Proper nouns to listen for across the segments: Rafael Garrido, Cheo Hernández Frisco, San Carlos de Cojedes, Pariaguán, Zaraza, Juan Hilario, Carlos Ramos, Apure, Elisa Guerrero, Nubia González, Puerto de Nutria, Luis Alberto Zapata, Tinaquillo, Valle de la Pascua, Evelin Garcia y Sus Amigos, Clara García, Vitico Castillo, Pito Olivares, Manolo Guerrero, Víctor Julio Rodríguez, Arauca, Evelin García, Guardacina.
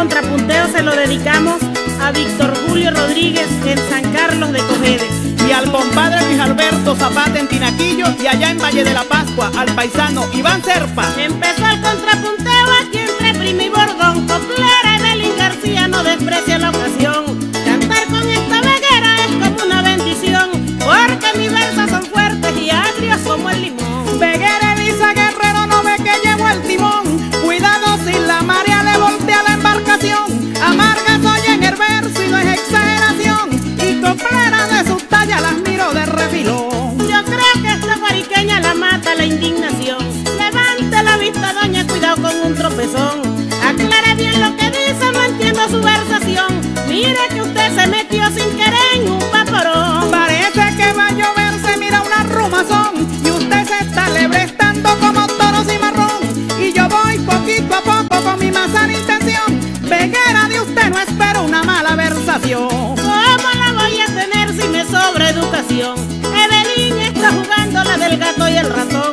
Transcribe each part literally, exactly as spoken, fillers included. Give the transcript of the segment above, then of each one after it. contrapunteo se lo dedicamos a Víctor Julio Rodríguez en San Carlos de Cojedes. Y al compadre Luis Alberto Zapata en Tinaquillo y allá en Valle de la Pascua, al paisano Iván Serpa. Empezó el contrapunteo aquí entre primo y bordón, con Clara y Belín García no desprecia la ocasión. Cantar con esta veguera es como una bendición, porque mis versos son fuertes y agrios como el limón. Veguera Elisa Guerrero, no ve que llevo el timón, cuidado si la marea le voltea la embarcación. Amarga soy en el verso y no es exageración, y con Clara de su talla las miro de refilón. Yo creo que esta guariqueña la mata la indignación, levante la vista doña, cuidado con un tropezón. Aclare bien lo que dice, no entiendo su versación, mire que usted se metió sin querer en un vaporón. Parece que va a llover, se mira una rumazón, y usted se está lebrestando como toro cimarrón. Y yo voy poquito a poco con mi más sana intención, veguera de usted no espero una mala versación. Educación, Evelin está jugando la del gato y el ratón,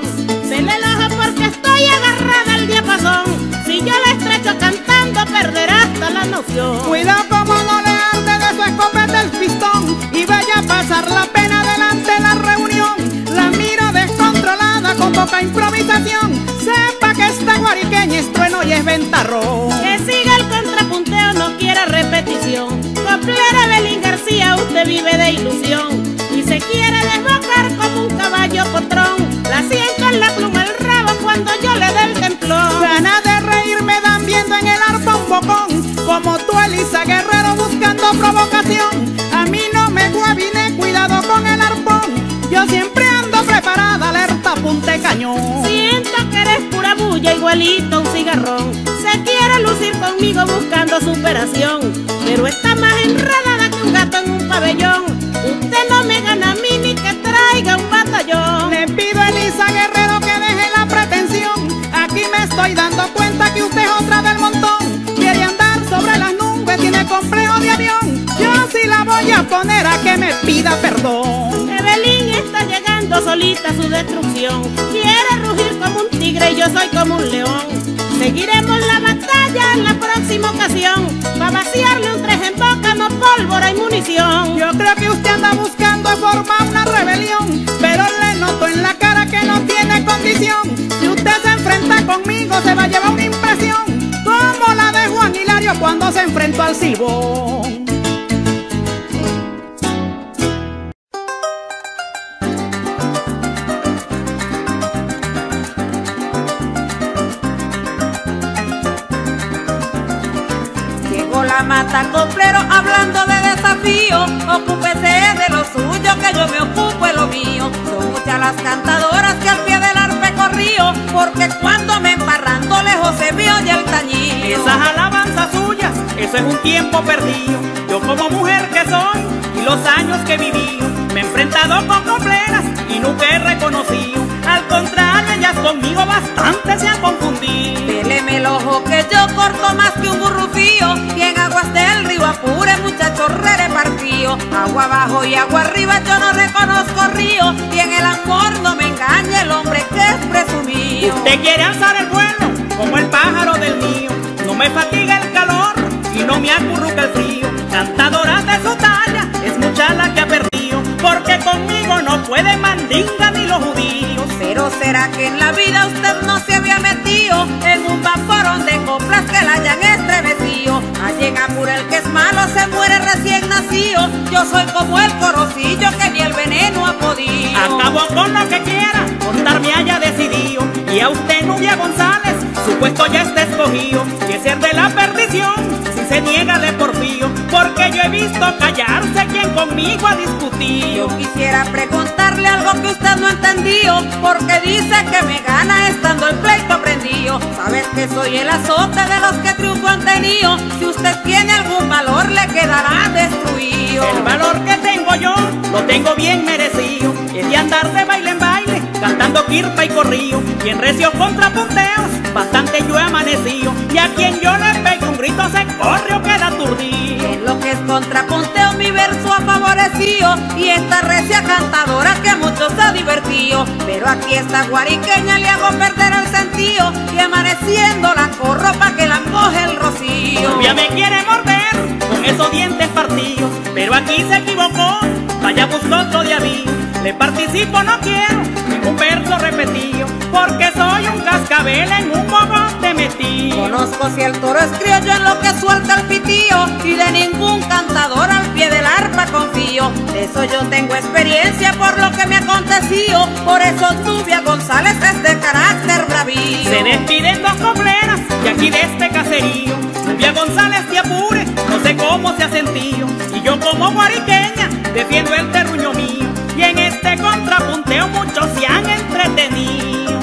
se le enoja porque estoy agarrada al diapasón, si yo la estrecho cantando perderá hasta la noción. Cuidado como no le arde de su escopeta el pistón, y vaya a pasar la pena delante de la reunión. La miro descontrolada con poca improvisación, sepa que esta guariqueña es trueno y es ventarrón. Que siga el contrapunteo, no quiera repetición, coplera Belín García, usted vive de ilusión. Se quiere desbocar como un caballo potrón, la siento en la pluma el rabo cuando yo le dé el templón. Ganas de reír me dan viendo en el arpa un bocón, como tú Elisa Guerrero buscando provocación. A mí no me guabiné, cuidado con el arpón, yo siempre ando preparada, alerta, punte cañón. Siento que eres pura bulla, igualito a un cigarrón, se quiere lucir conmigo buscando superación, pero está más enredada que un gato en un pabellón. Usted no me gana a mí ni que traiga un batallón. Le pido a Elisa Guerrero que deje la pretensión, aquí me estoy dando cuenta que usted es otra del montón. Quiere andar sobre las nubes, tiene complejo de avión, yo sí la voy a poner a que me pida perdón. Evelin está llegando solita a su destrucción, quiere rugir como un tigre y yo soy como un león. Seguiremos la batalla en la próxima ocasión, para vaciarle un tres en boca, no pólvora y munición. Yo creo que usted anda buscando formar una rebelión, pero le noto en la cara que no tiene condición. Si usted se enfrenta conmigo se va a llevar una impresión, como la de Juan Hilario cuando se enfrentó al silbón. Mata coplero hablando de desafío, ocúpese de lo suyo que yo me ocupo de lo mío. Son muchas las cantadoras que al pie del arpe corrío, porque cuando me emparrando lejos se me oye el tañillo. Esas alabanzas suyas, eso es un tiempo perdido. Yo como mujer que soy y los años que viví, me he enfrentado con copleras y nunca he reconocido. Al contrario, ellas conmigo bastante se han confundido. Péleme el ojo que yo corto más que un burrufío, y en aguas del río Apure, muchachos, rere partido. Agua abajo y agua arriba, yo no reconozco río, y en el amor no me engaña el hombre que es presumido. Usted quiere alzar el vuelo como el pájaro del mío, no me fatiga el calor y no me acurruca el frío. Cantadoras de su talla, es mucha la que ha perdido, porque conmigo no puede mandinga ni los judíos. Pero será que en la vida usted no se había metido en un vaporón de coplas que la hayan estremecido. Allí en Apure el que es malo se muere recién nacido, yo soy como el corocillo que ni el veneno ha podido. Acabo con lo que quiera, contarme haya decidido, y a usted Nubia González, su puesto ya está escogido. Que ser de la perdición, si se niega de porfío, porque yo he visto callarse quien conmigo ha discutido. Yo quisiera preguntarle algo que usted no entendió, porque dice que me gana estando el pleito prendido. Sabes que soy el azote de los que triunfo han tenido, si usted tiene algún valor le quedará destruido. El valor que tengo yo, lo tengo bien merecido, es de andar de baile en baile, cantando kirpa y corrío, y en recios contrapunteos, bastante yo he amanecido, y a quien yo le pego un grito se corre o queda aturdido. En lo que es contrapunteo mi verso ha favorecido, y esta recia cantadora que mucho se ha divertido, pero aquí esta guariqueña le hago perder el sentido, y amaneciendo la corro pa' que la coge el rocío. Obviamente. los dientes partidos, pero aquí se equivocó, vaya buscó todavía. Le participo, no quiero ningún verso repetido, porque soy un cascabel en un bogote metido. Conozco si el toro es criollo en lo que suelta el pitío, y de ningún cantador al pie del arpa confío. De eso yo tengo experiencia por lo que me aconteció, por eso Nubia González es de carácter bravío. Se despiden dos copleras y aquí de este caserío, Nubia González de Apure, no sé cómo se ha sentido, y yo como guariqueña defiendo el terruño mío, y en este contrapunteo muchos se han entretenido.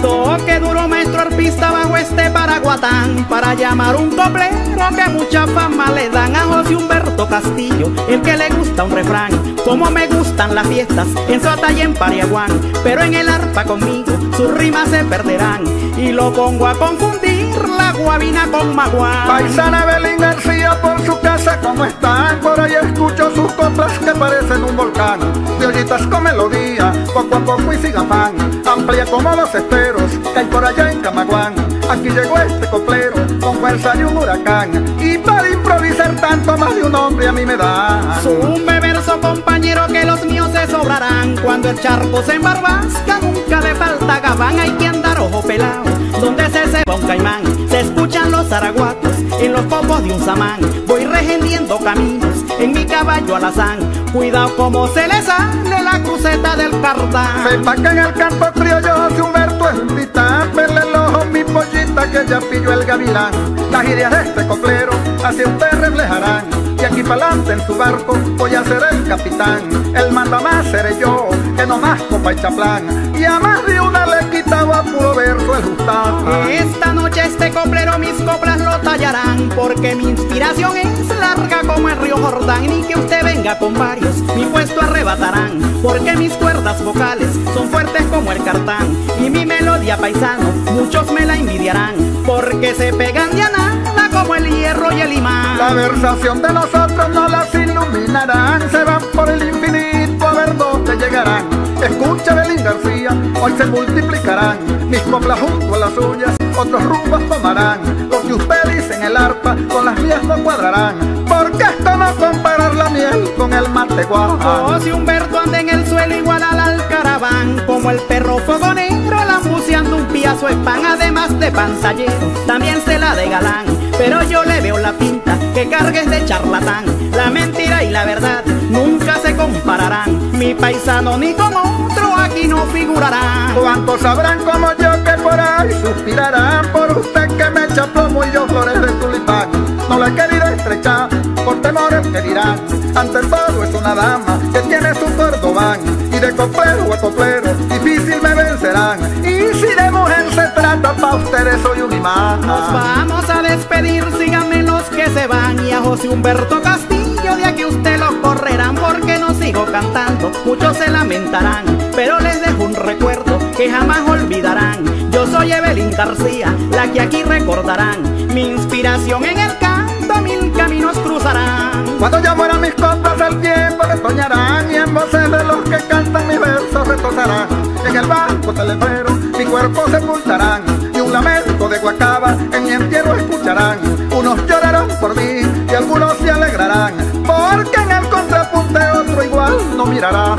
Toque duro maestro arpista bajo este paraguatán, para llamar un coplero que mucha fama le dan a José Humberto Castillo, el que le gusta un refrán. Como me gustan las fiestas en Suata y en Pariaguán, pero en el arpa conmigo sus rimas se perderán, y lo pongo a confundir la guabina con Camaguán. Paisana Evelin García por su casa como están, por ahí escucho sus coplas que parecen un volcán. De ollitas con melodía, poco a poco y sin afán, amplia como los esteros que hay por allá en Camaguán. Aquí llegó este coplero con fuerza de un huracán, y para improvisar tanto más de un hombre a mí me da. Sume verso compañero que los míos se sobrarán, cuando el charco se embarbasca nunca le falta gabán. Hay que andar ojo pelado donde se ceba un caimán, se escuchan los araguatos en los copos de un samán. Voy regendiendo caminos en mi caballo alazán, cuidado como se le sale la cruceta del cardán. Sepa que en el campo criollo José Humberto es un titán, verle el ojo mi pollita que ya pilló el gavilán. Las ideas de este coplero hacia usted reflejarán, y aquí pa'lante en su barco voy a ser el capitán. El manda más seré yo, que no más copa y chaplán, y a más de una le quitaba puro verso el justán. Esta noche este coplero mis coplas lo tallarán, porque mi inspiración es larga como el río Jordán. Ni que usted venga con varios, mi puesto arrebatarán, porque mis cuerdas vocales son fuertes como el cartán, y mi melodía paisano muchos me la envidiarán, porque se pegan de nada como el hierro y el imán. La versación de nosotros no las iluminarán, se van por el infinito a ver dónde llegarán. Escucha Belín García, hoy se multiplicarán mis coplas junto a las suyas, otros rumbos tomarán. Lo que usted dice en el arpa con las mías no cuadrarán, porque esto no comparar la miel con el mate guaján. Oh, si Humberto anda en el suelo igual al alcaraván, como el perro fogonero lambuceando un piazo de pan. Además de panzallero, también se la de galán, pero yo le veo la pinta que cargues de charlatán. La mentira y la verdad nunca se compararán, mi paisano ni con otro aquí no figurarán. Cuántos sabrán como yo que por ahí suspirarán, por usted que me echa plomo y yo flores de tulipán. No la he querido estrechar por temores que dirán, ante todo es una dama que tiene su cordobán, y de coplero a coplero difícil me vencerán, y si de mujer se trata pa' ustedes soy un imán. Nos vamos a despedir, síganme los que se van, y a José Humberto Castillo de aquí usted los correrán, porque no sigo cantando, muchos se lamentarán, pero les dejo un recuerdo que jamás olvidarán. Yo soy Evelin García, la que aquí recordarán, mi inspiración en el canto mil caminos cruzarán. Cuando yo muera mis coplas al tiempo retoñarán, y en voces de los que cantan mis versos retozarán. En el banco telefero mi cuerpo sepultarán, y un lamento de guacaba en mi entierro escucharán. Unos llorarán por mí y algunos se alegrarán, porque en el contrapunte otro igual no mirarán.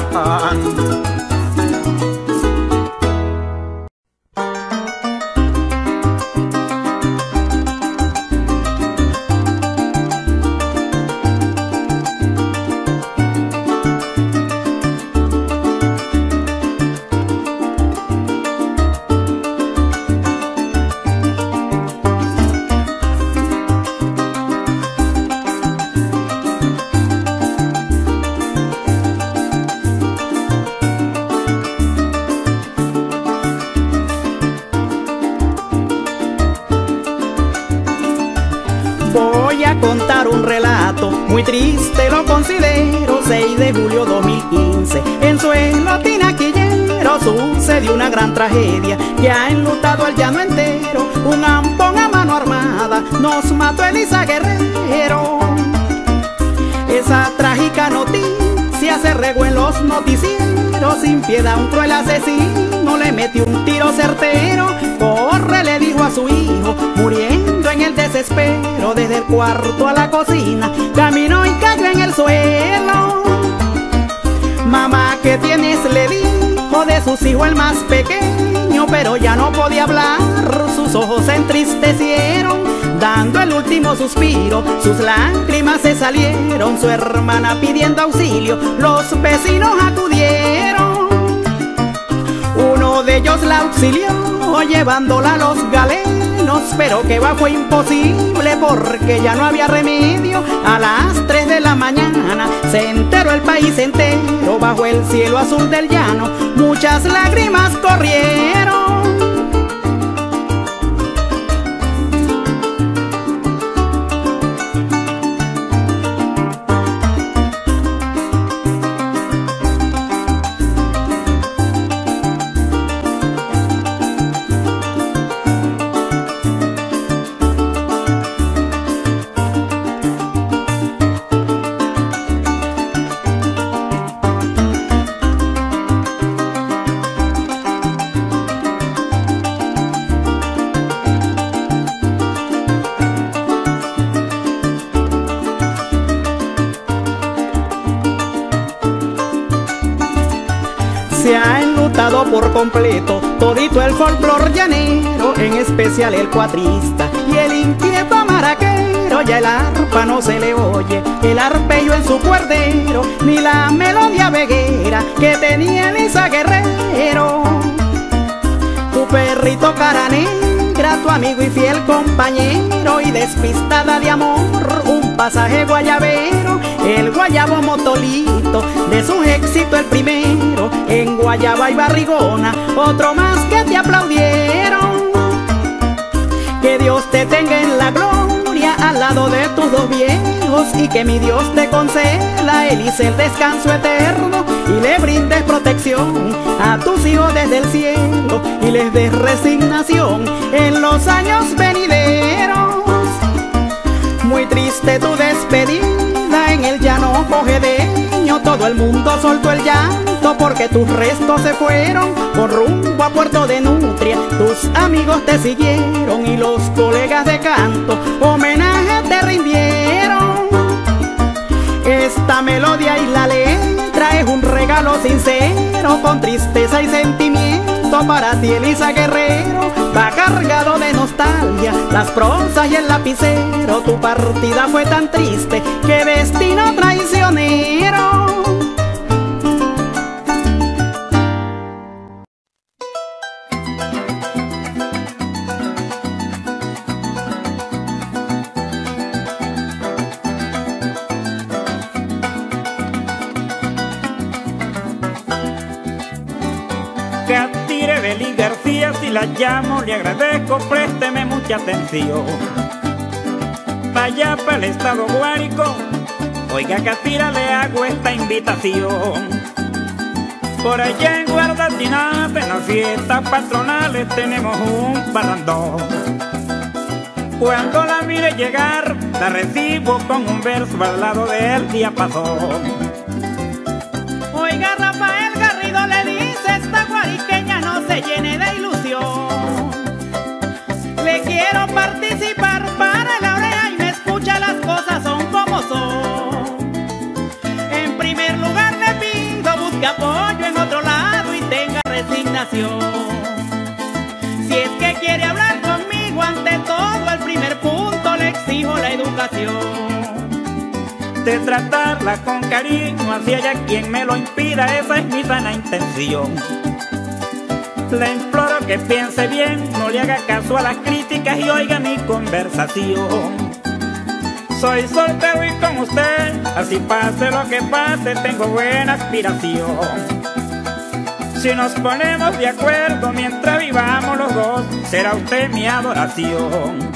Triste lo considero, seis de julio dos mil quince, en suelo tinaquillero sucedió una gran tragedia que ha enlutado al llano entero. Un ampón a mano armada nos mató Elisa Guerrero. la noticia se regó en los noticieros. Sin piedad un cruel asesino le metió un tiro certero. Corre, le dijo a su hijo, muriendo en el desespero. Desde el cuarto a la cocina caminó y cayó en el suelo. Mamá, ¿qué tienes?, le dijo de sus hijos el más pequeño. Pero ya no podía hablar, sus ojos se entristecieron. Dando el último suspiro, sus lágrimas se salieron. Su hermana pidiendo auxilio, los vecinos acudieron. Uno de ellos la auxilió, llevándola a los galenos. Pero que va, fue imposible, porque ya no había remedio. A las tres de la mañana se enteró el país entero. Bajo el cielo azul del llano, muchas lágrimas corrieron. Por completo, todito el folclor llanero, en especial el cuatrista y el inquieto maraquero. Ya el arpa no se le oye el arpello en su cuerdero, ni la melodía veguera que tenía Elisa Guerrero. Tu perrito cara negra, tu amigo y fiel compañero, y despistada de amor, un pasaje guayabero. El guayabo motolito, de sus éxitos el primero. En guayaba y barrigona, otro más que te aplaudieron. Que Dios te tenga en la gloria, al lado de tus dos viejos. Y que mi Dios te conceda, Elisa, el descanso eterno. Y le brindes protección a tus hijos desde el cielo. Y les des resignación en los años venideros. Muy triste tu despedida en el llano cojedeño, todo el mundo soltó el llanto porque tus restos se fueron por rumbo a Puerto de Nutria. Tus amigos te siguieron y los colegas de canto homenaje te rindieron. Esta melodía y la letra es un regalo sincero, con tristeza y sentimiento para ti, Elisa Guerrero. Va cargado de nostalgia las prosas y el lapicero. Tu partida fue tan triste, que destino traicionero. Que atire Belín García, si la llamo le agradezco, présteme mucha atención. Vaya para el estado Guárico, oiga que atira le hago esta invitación. Por allá en Guardacina, en las fiestas patronales tenemos un parrandón. Cuando la mire llegar, la recibo con un verso al lado del diapasón. Oiga, Rafael Garrido le dice, esta guariqueña no se llene de ilusión. Le quiero participar para la oreja y me escucha, las cosas son como son. En primer lugar le pido, busque apoyo en otro lado y tenga resignación. Si es que quiere hablar conmigo, ante todo el primer punto le exijo la educación. De tratarla con cariño, hacia ella quien me lo impida, esa es mi sana intención. Le imploro que piense bien, no le haga caso a las críticas y oiga mi conversación. Soy soltero y con usted, así pase lo que pase, tengo buena aspiración. Si nos ponemos de acuerdo, mientras vivamos los dos, será usted mi adoración.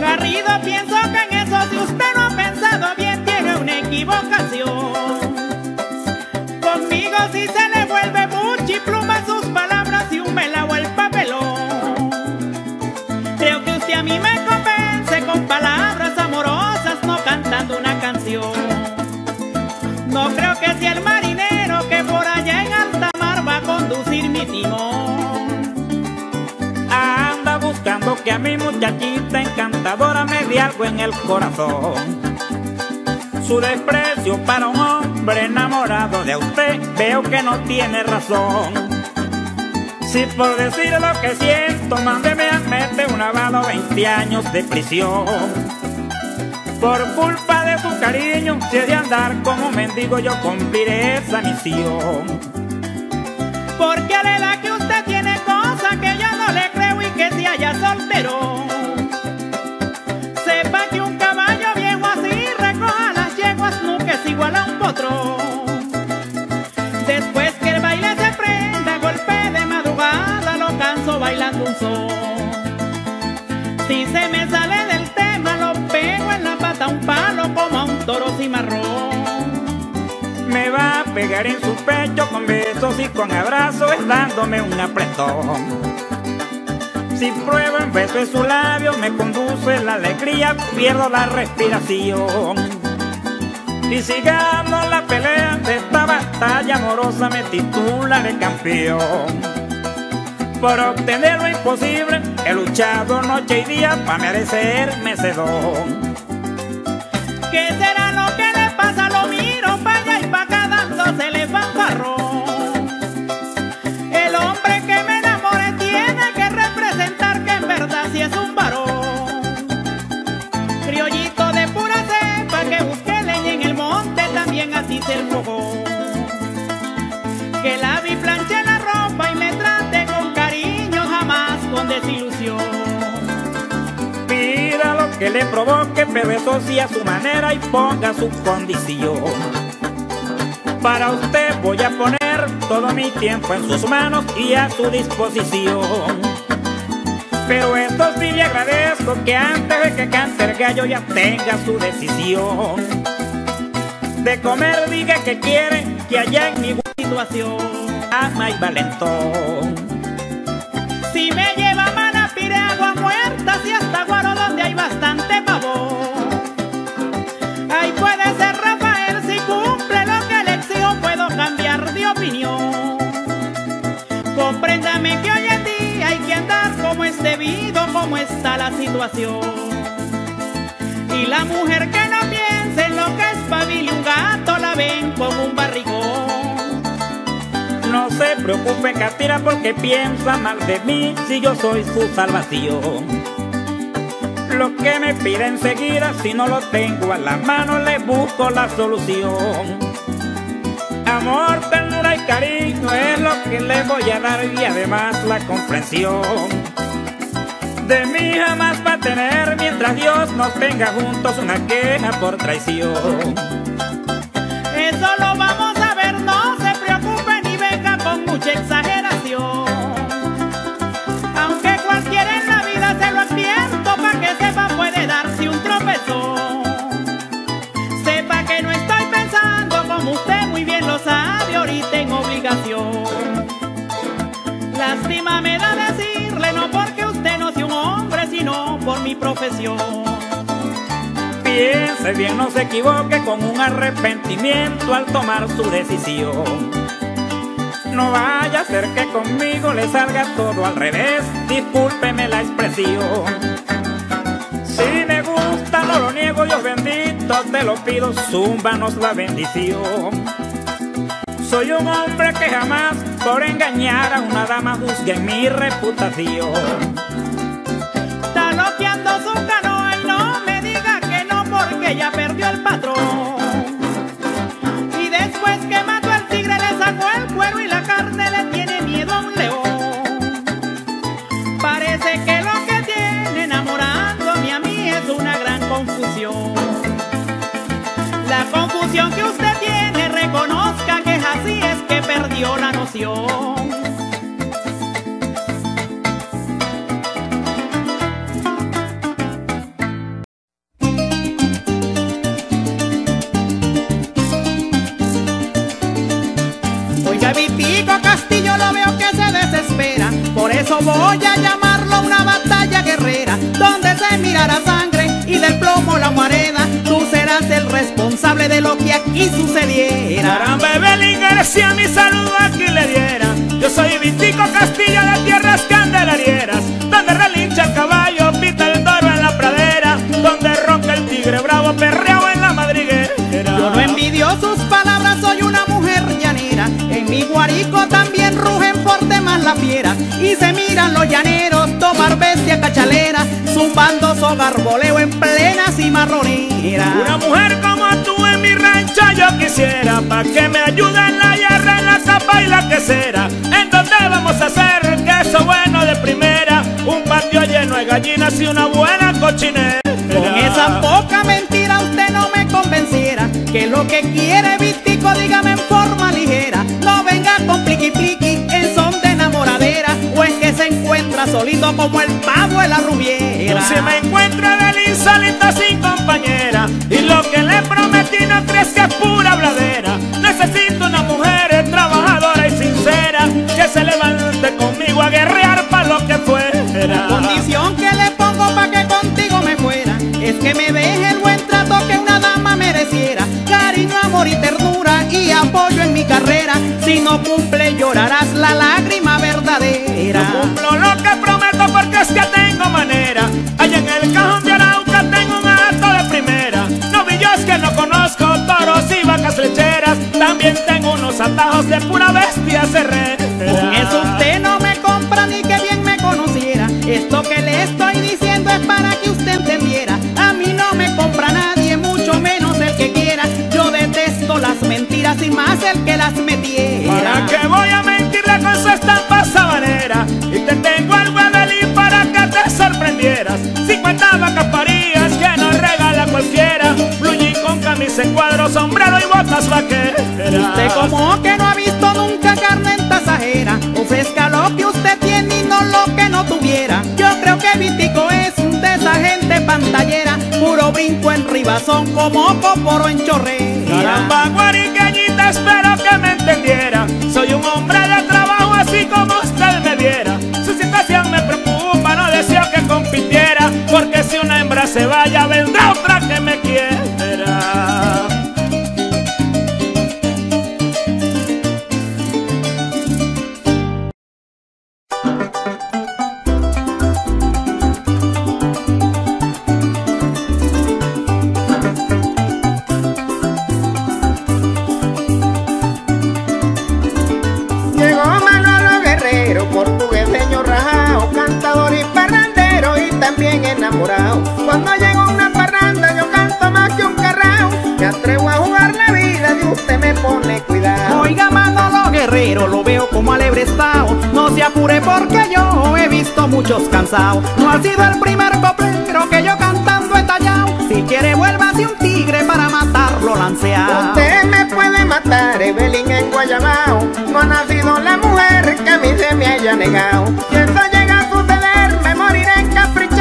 Garrido, pienso que en eso si usted no ha pensado bien, tiene una equivocación. Conmigo si se le vuelve mucho y pluma sus palabras y un melao el papelón. Creo que usted a mí me convence con palabras amorosas, no cantando una canción. dijo que a mi muchachita encantadora me dio algo en el corazón. Su desprecio para un hombre enamorado de usted, veo que no tiene razón. Si por decir lo que siento, mándeme a meter un abado veinte años de prisión. Por culpa de su cariño, si he de andar como mendigo, yo cumpliré esa misión. Porque le da que usted tiene cosas que yo no le creo y que se haya soltero. Sepa que un caballo viejo así recoja las yeguas, nunca es igual a un potro. Después que el baile se prenda, golpe de madrugada, lo canso bailando un son. Si se me sale del tema, lo pego en la pata un palo como a un toro cimarrón. Me va a pegar en su pecho con besos y con abrazos, dándome un apretón. Si pruebo un beso en su labio, me conduce la alegría, pierdo la respiración. Y sigamos la pelea de esta batalla amorosa, me titula de campeón. Por obtener lo imposible, he luchado noche y día para merecer mecedón. ¿Qué será lo que le pasa? Lo miro para allá y para acá dándose el fanfarrón. El hombre que me enamore tiene que representar que en verdad sí es un varón. Criollito de pura cepa que busque leña en el monte, también así se el fogón. Que lave y planche la ropa y me trate con cariño, jamás con desilusión. Que le provoque, pero eso sí a su manera y ponga su condición. Para usted voy a poner todo mi tiempo en sus manos y a su disposición. Pero esto sí le agradezco que antes de que cante el gallo ya tenga su decisión. De comer diga que quiere, que allá en mi situación ama y valentón. Si me lleva mala pire agua muerta, si hasta guaro donde hay bastante pavor. Ahí puede ser Rafael, si cumple lo que le exijo puedo cambiar de opinión. Compréndame que hoy en día hay que andar como es debido, como está la situación. Y la mujer que no piense en lo que es familia, un gato la ven con un barrigón. No se preocupe, Catira, porque piensa mal de mí si yo soy su salvación. Lo que me pida enseguida, si no lo tengo a la mano, le busco la solución. Amor, ternura y cariño es lo que le voy a dar y además la comprensión. De mí jamás va a tener mientras Dios nos tenga juntos una queja por traición. Eso lo vamos a ver, no se preocupe ni venga con mucha exageración. Aunque cualquiera en la vida se lo advierto, pa' que sepa puede darse un tropezón. Sepa que no estoy pensando como usted muy bien lo sabe, ahorita en obligación. Lástima me da decirle no porque usted no sea un hombre, sino por mi profesión. Piense bien, no se equivoque con un arrepentimiento al tomar su decisión. No vaya a ser que conmigo le salga todo al revés, discúlpeme la expresión. Si me gusta, no lo niego, Dios bendito, te lo pido, súmbanos la bendición. Soy un hombre que jamás, por engañar a una dama, juzgue mi reputación. Está loqueando su canoa y no me diga que no, porque ya perdió el patrón. Y después que mató al tigre le sacó el cuero y la carne le tiene miedo a un león. Parece que lo que tiene enamorándome a mí es una gran confusión. La confusión que usted tiene, reconozca que es así, es que perdió la noción. Vitico Castillo lo veo que se desespera, por eso voy a llamarlo una batalla guerrera, donde se mirará sangre y del plomo la humareda. Tú serás el responsable de lo que aquí sucediera. Caramba, Evelin García, mi saludo aquí le diera. Yo soy Vitico Castillo de tierras candelarieras, donde relincha el caballo Guarico también rugen por temas las fieras, y se miran los llaneros tomar bestia cachalera, zumbando sogarboleo en plena cimarronera. Una mujer como tú en mi rancho yo quisiera, pa' que me ayude en la hierra, en la zapa y la quesera. Entonces vamos a hacer queso bueno de primera, un patio lleno de gallinas y una buena cochinera. Con esa poca mentira usted no me convenciera, que lo que quiere Vitico dígame en forma ligera. No venga con pliqui pliqui en son de enamoradera, o es que se encuentra solito como el pavo en la rubiera. Si me encuentro del insólito sin compañera, y lo que le prometí no crees que es pura habladera. Necesito una mujer trabajadora y sincera, que se levante conmigo a guerrear para lo que fuera. Condición que le pongo para que contigo me fuera, es que me deje el buen trato que una dama mereciera, cariño, amor y ternura y apoyo en mi carrera. Si no cumple llorarás la lágrima verdadera. No cumplo lo que prometo porque es que tengo manera, allá en el cajón de Arauca tengo un acto de primera. Novillos que no conozco, toros y vacas lecheras, también tengo unos atajos de pura bestia cerrera. Con eso usted no me compra ni que bien me conociera, esto que le estoy diciendo es para que usted entendiera. A mí no me compra nadie, mucho menos el que quiera, yo detesto las mentiras y más el que las metiera. ¿Para qué voy a mentirle con su estampa sabanera? Y te tengo algo a Belín para que te sorprendieras. cincuenta vacas parías que nos regala cualquiera, blullín con camisa en cuadro, sombrero y botas vaqueras. Usted como que no ha visto nunca carne en tasajera, ofrezca lo que usted tiene y no lo que no tuviera. Yo creo que Vitico es de esa gente pantallera, puro brinco en ribazón como coporo en chorrera. Caramba, guariqueñita, espero que me entendiera, soy un hombre de trabajo así como usted me viera. Su situación me preocupa, no deseo que compitiera, porque si una hembra se vaya vendrá otra que me quiera. Cuando llego a una parranda yo canto más que un carrao, me atrevo a jugar la vida y usted me pone cuidado. Oiga, Manolo Guerrero, lo veo como alebrestao, no se apure porque yo he visto muchos cansados. No ha sido el primer coplero que yo cantando he tallao, si quiere vuélvase un tigre para matarlo lanceao. Usted me puede matar, Evelin en Guayabao, no ha nacido la mujer que a mí se me haya negado. Si eso llega a suceder me moriré encaprichao,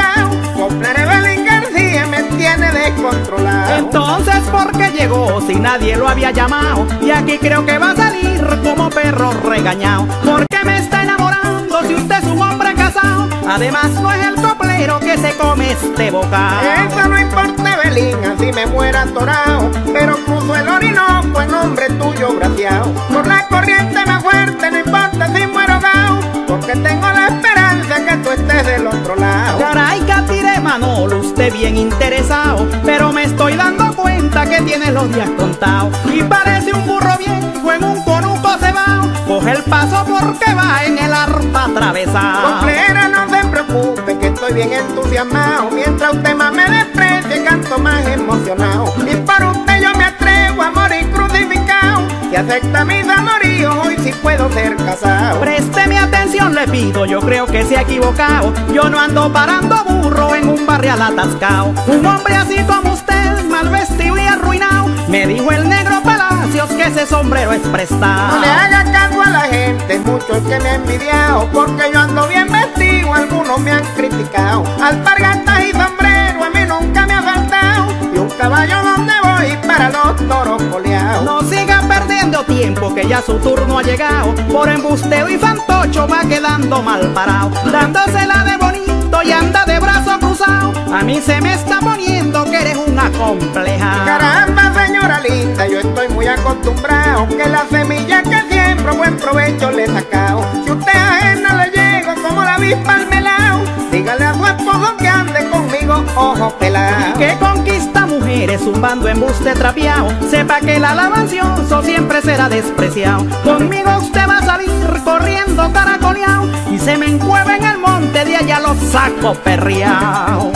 Belín García me tiene descontrolado. Entonces, ¿por qué llegó si nadie lo había llamado? Y aquí creo que va a salir como perro regañado. ¿Por qué me está enamorando si usted es un hombre casado? Además, no es el coplero que se come este bocado. Eso no importa, Belín, así me muera atorado, pero cruzo el Orinoco en nombre tuyo braceado. Por la corriente más fuerte, no importa si muero gao, porque tengo la esperanza que tú estés del otro lado. Caray, Catire Manolo, usted bien interesado, pero me estoy dando cuenta que tiene los días contados. Y parece un burro viejo en un conuco cebao, coge el paso porque va en el arpa atravesado. Coplera, no se preocupe que estoy bien entusiasmado, mientras usted más me desprecia canto más emocionado. Y por usted yo me atrevo a morir crucificado, si acepta mis amoríos hoy sí puedo ser casado. Présteme atención le pido, yo creo que se ha equivocado, yo no ando parando burro en un barrial atascado. Un hombre así como usted, mal vestido y arruinado, me dijo el negro Palacios que ese sombrero es prestado. No le haga caso a la gente, muchos que me han envidiado, porque yo ando bien vestido, algunos me han criticado. Alpargatas y sombrero a mí nunca me ha faltado, y un caballo donde voy para los toros coleados. No siga perdiendo tiempo que ya su turno ha llegado, por embusteo y fantocho va quedando mal parado. Dándosela de bonito y anda de brazo cruzado, a mí se me está poniendo que eres un acomplejado. Caramba, señora linda, yo estoy muy acostumbrado, que la semilla que siembro buen provecho le he sacado. Si usted ajena le llego como la avispa al melao, dígale a su esposo que ande conmigo ojo pelado. Que conquista mujeres zumbando embuste trapeado, sepa que el alabancioso siempre será despreciado. Conmigo usted va a salir corriendo caracoleao y se me encueva en el monte, de allá los saco perreao.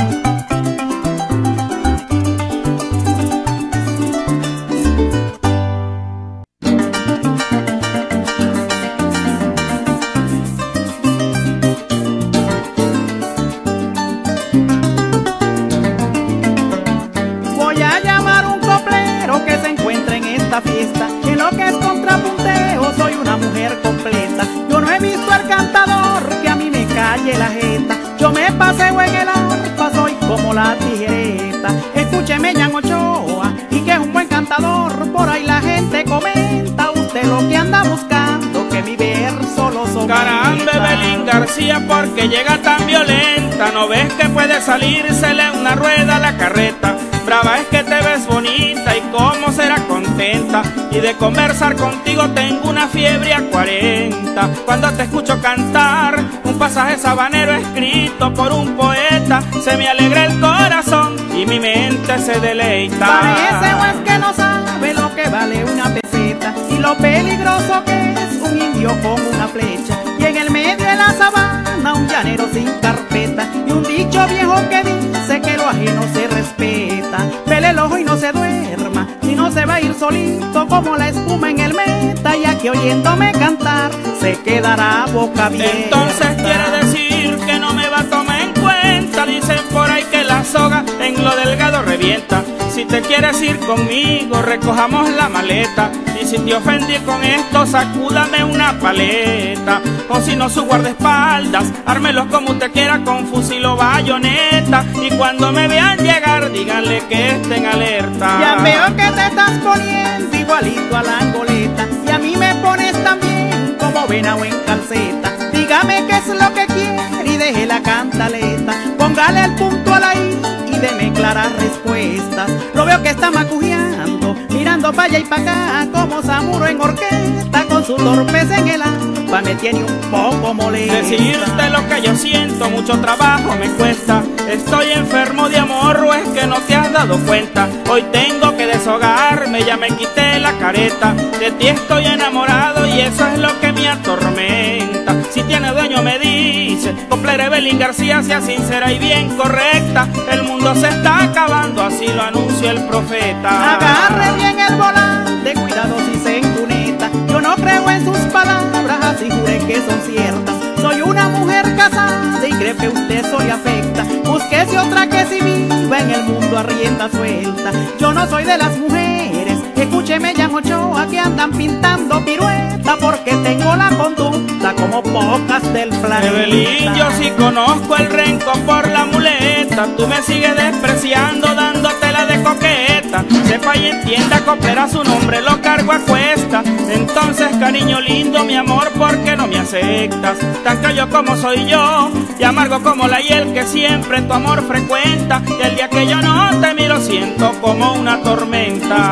Porque llega tan violenta, no ves que puede salírsele una rueda a la carreta. Brava es que te ves bonita y cómo será contenta, y de conversar contigo tengo una fiebre a cuarenta. Cuando te escucho cantar un pasaje sabanero escrito por un poeta, se me alegra el corazón y mi mente se deleita. Parece pues que no sabe lo que vale una peseta y lo peligroso que es un indio con una flecha, y en el medio de la sabana un llanero sin carpeta, y un dicho viejo que dice que lo ajeno se respeta. Pele el ojo y no se duerma, si no se va a ir solito como la espuma en el meta, y aquí oyéndome cantar se quedará boca abierta. Entonces quiere decir que no me va a tomar en cuenta, dicen por ahí que la soga en lo delgado revienta. Si te quieres ir conmigo, recojamos la maleta, y si te ofendí con esto, sacúdame una paleta. O si no, su guardaespaldas, ármelos como usted quiera, con fusil o bayoneta, y cuando me vean llegar, díganle que estén alerta. Ya veo que te estás poniendo igualito a la goleta, y a mí me pones también como venao en calceta. Dígame qué es lo que quiere y deje la cantaleta, póngale el punto a la i y deme claras respuestas. Lo veo que está macujeando, mirando pa' allá y pa' acá, como Zamuro en orquesta, con su torpeza en el alma me tiene un poco molesta. Decirte lo que yo siento, mucho trabajo me cuesta, estoy enfermo de amor, o es que no te has dado cuenta. Hoy tengo que deshogarme, ya me quité la careta, de ti estoy enamorado y eso es lo que me atormenta. Si tiene dueño me dice, complaire Evelin García, sea sincera y bien correcta. El mundo se está acabando, así lo anunció el profeta. Agarre bien el volante, cuidado si se encuneta. Yo no creo en sus palabras, así jure que son ciertas. Soy una mujer casada y cree que usted soy afecta. Búsquese otra que si viva en el mundo a rienda suelta. Yo no soy de las mujeres, escúcheme, llamo Ochoa, que andan pintando pirueta, porque tengo la conducta como pocas del planeta. Evelin, yo sí conozco el rencor por la muleta, tú me sigues despreciando dándotela de coqueta. Sepa y entienda, coopera su nombre, lo cargo a cuesta. Entonces, cariño lindo, mi amor, ¿por qué no me aceptas? Tan callo como soy yo y amargo como la hiel que siempre tu amor frecuenta, y el día que yo no te miro siento como una tormenta.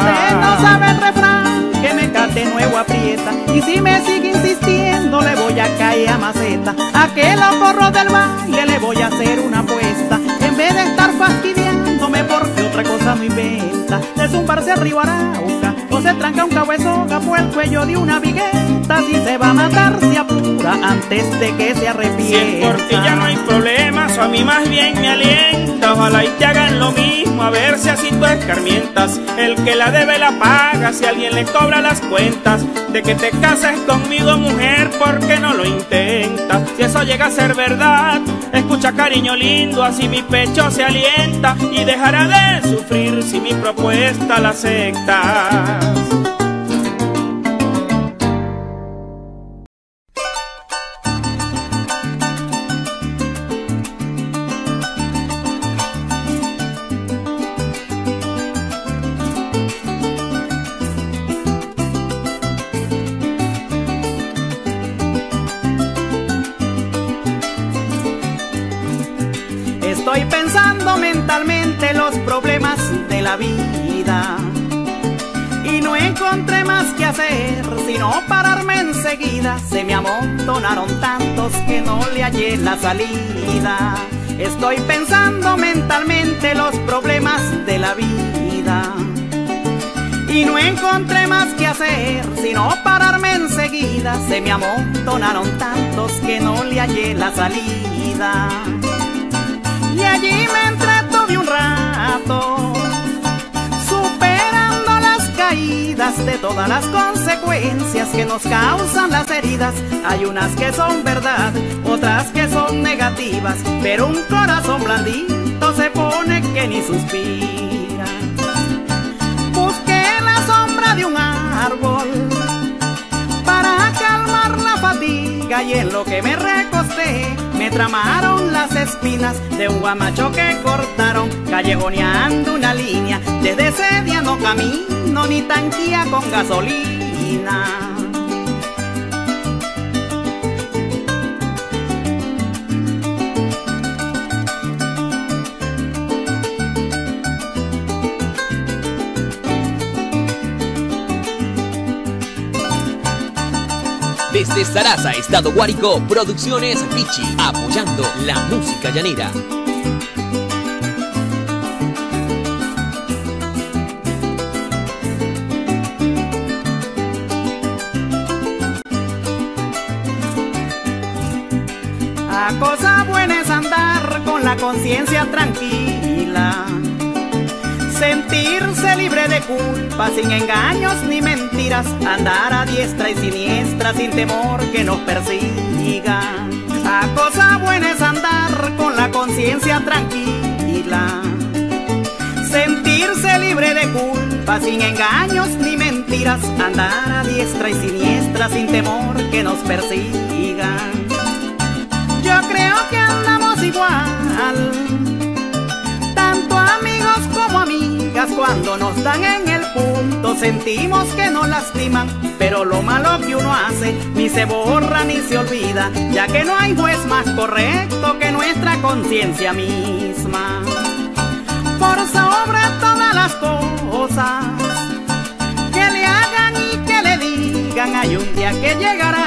Sabe el refrán que me cate nuevo aprieta, y si me sigue insistiendo le voy a caer a maceta. Aquel ocorro del baile le voy a hacer una apuesta, en vez de estar fastidiándome porque otra cosa me inventa. De zumbarse arriba Arauca o se tranca un cabezoga por el cuello de una vigueta, si se va a matar se apura antes de que se arrepienta. Si en Portilla no hay problemas, o a mí más bien me alienta, ojalá y te hagan lo mismo, a ver si así tú escarmientas. El que la debe la paga, si alguien le cobra las cuentas. De que te cases conmigo, mujer, ¿por qué no lo intentas? Si eso llega a ser verdad, escucha, cariño lindo, así mi pecho se alienta y dejará de sufrir si mi propuesta la aceptas. Estoy pensando mentalmente los problemas de la vida, y no encontré más que hacer sino pararme enseguida. Se me amontonaron tantos que no le hallé la salida. Estoy pensando mentalmente los problemas de la vida, Y no encontré más que hacer, sino pararme enseguida. Se me amontonaron tantos que no le hallé la salida. Y allí me entretuve un rato, superando las caídas de todas las consecuencias que nos causan las heridas. Hay unas que son verdad, otras que son negativas, pero un corazón blandito se pone que ni suspira. Busqué la sombra de un árbol para calmar la fatiga, y en lo que me recosté me tramaron las espinas de un guamacho que cortaron, callejoneando una línea. Desde ese día no camino ni tanquía con gasolina. Desde Zaraza, Estado Guárico, Producciones Pichi, apoyando la música llanera. A cosa buena es andar con la conciencia tranquila, sentirse libre de culpa, sin engaños ni mentiras, andar a diestra y siniestra sin temor que nos persiga. La cosa buena es andar con la conciencia tranquila, sentirse libre de culpa, sin engaños ni mentiras, andar a diestra y siniestra sin temor que nos persiga. Yo creo que andamos igual, amigos como amigas, cuando nos dan en el punto sentimos que nos lastiman, pero lo malo que uno hace ni se borra ni se olvida, ya que no hay juez más correcto que nuestra conciencia misma. Por sobre todas las cosas que le hagan y que le digan, hay un día que llegará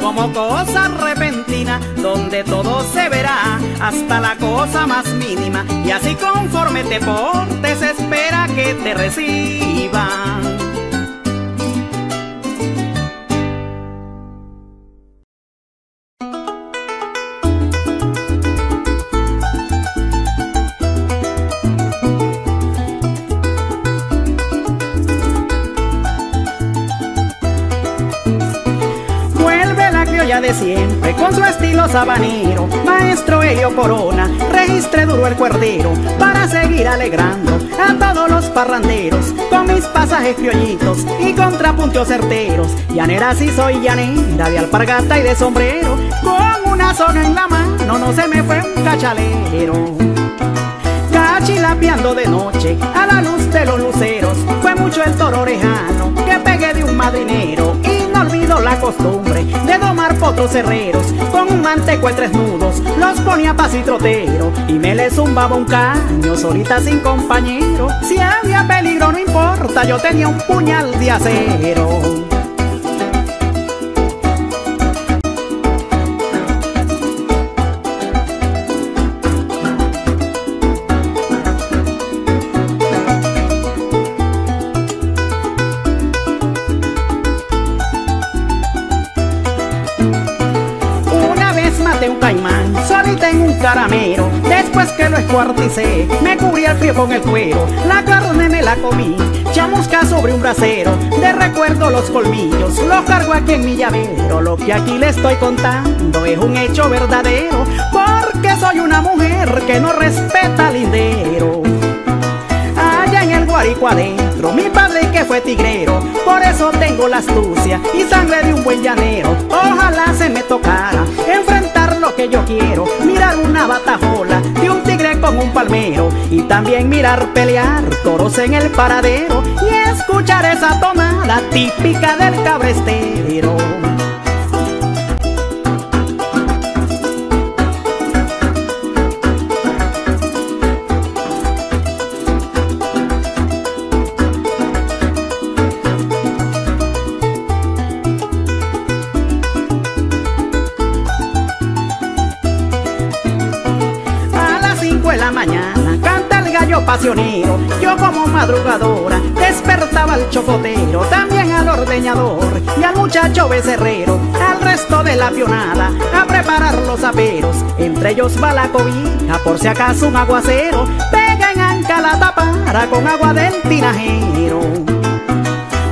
como cosa repentina, donde todo se verá, hasta la cosa más mínima, y así conforme te portes, espera que te reciban. De siempre, con su estilo sabanero, maestro Helio Corona, registre duro el cuerdero, para seguir alegrando a todos los parranderos, con mis pasajes criollitos y contrapunteos certeros. Llanera sí soy llanera, de alpargata y de sombrero, con una soga en la mano no se me fue un cachalero. Cachilapeando de noche a la luz de los luceros, fue mucho el toro orejano que pegué de un madrinero, y no olvido la costumbre de domar potros herreros, con un manteco de tres nudos los ponía pas y trotero, y me le zumbaba un caño solita sin compañero. Si había peligro no importa, yo tenía un puñal de acero. Caramero, después que lo escuarticé, me cubrí el frío con el cuero, la carne me la comí, chamusca sobre un brasero, de recuerdo los colmillos, los cargo aquí en mi llavero. Lo que aquí le estoy contando es un hecho verdadero, porque soy una mujer que no respeta lindero. Allá en el Guárico adentro, mi padre que fue tigrero, por eso tengo la astucia y sangre de un buen llanero. Ojalá se me tocara enfrentar lo que yo quiero, mirar una batajola de un tigre con un palmero, y también mirar pelear toros en el paradero, y escuchar esa tonada típica del cabrestero. pasionero, yo como madrugadora despertaba al chocotero, también al ordeñador y al muchacho becerrero, al resto de la pionada a preparar los aperos, entre ellos va la cobija por si acaso un aguacero, pega en anca la tapara con agua del tinajero.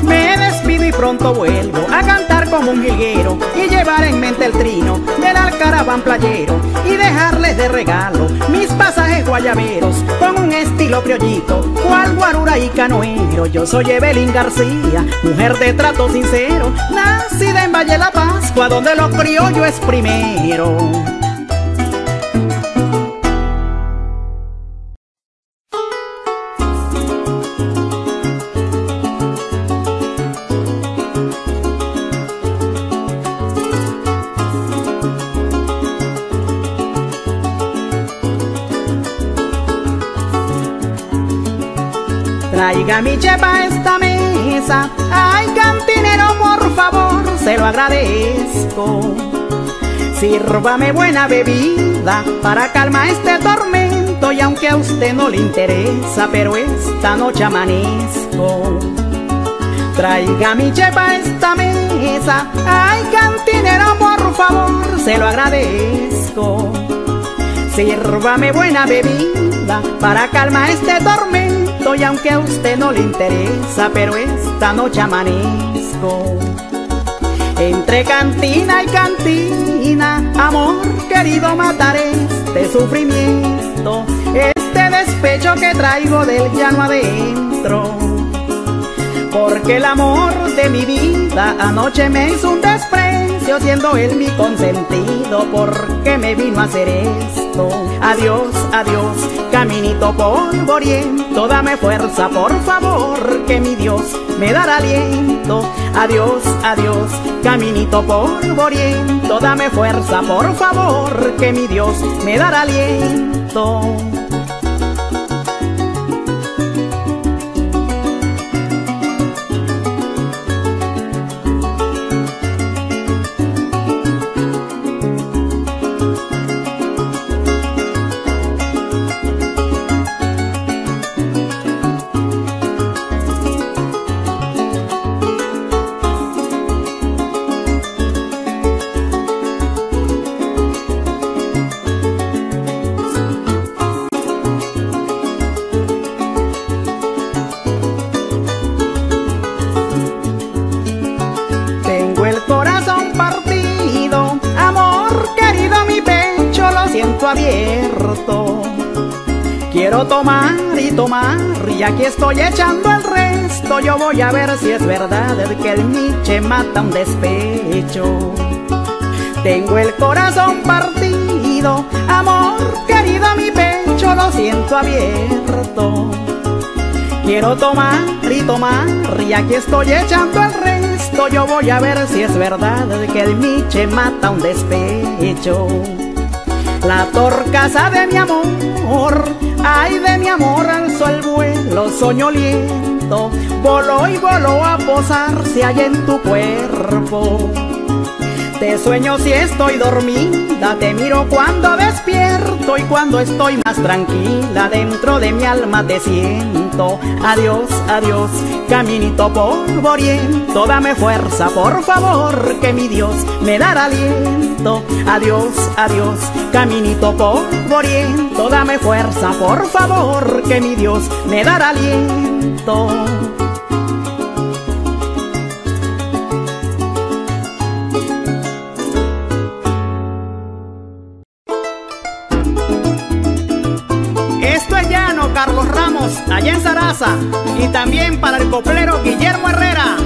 Me despido y pronto vuelvo a cantar como un jilguero y llevar en mente el trino del alcaraván playero, y dejarles de regalo mis pasajes guayaberos con un estilo criollito, cual guarura y canoero. Yo soy Evelin García, mujer de trato sincero, nacida en Valle de la Pascua, donde lo criollo es primero. Traiga mi chepa a esta mesa, ay cantinero por favor, se lo agradezco. Sírvame buena bebida para calmar este tormento, y aunque a usted no le interesa, pero esta noche amanezco. Traiga mi chepa a esta mesa, ay cantinero por favor, se lo agradezco. Sírvame buena bebida para calmar este tormento, y aunque a usted no le interesa, pero esta noche amanezco. Entre cantina y cantina, amor querido, mataré este sufrimiento, este despecho que traigo del llano adentro, porque el amor de mi vida anoche me hizo un desprecio, siendo él mi consentido, porque me vino a hacer esto. Adiós, adiós, caminito polvoriento, dame fuerza por favor, que mi Dios me dará aliento. Adiós, adiós, caminito polvoriento, dame fuerza por favor, que mi Dios me dará aliento. Abierto, quiero tomar y tomar, y aquí estoy echando el resto. Yo voy a ver si es verdad que el miche mata un despecho. Tengo el corazón partido, amor querido, mi pecho lo siento abierto. Quiero tomar y tomar, y aquí estoy echando el resto. Yo voy a ver si es verdad que el miche mata un despecho. La torcaza de mi amor, ay de mi amor, alzó el vuelo soñoliento, voló y voló a posarse allá en tu cuerpo. Te sueño si estoy dormida, te miro cuando despierto, y cuando estoy más tranquila dentro de mi alma te siento. Adiós, adiós, caminito polvoriento, dame fuerza por favor, que mi Dios me dará aliento. Adiós, adiós, caminito polvoriento, dame fuerza por favor, que mi Dios me dará aliento. Allá en Zaraza, y también para el coplero Guillermo Herrera.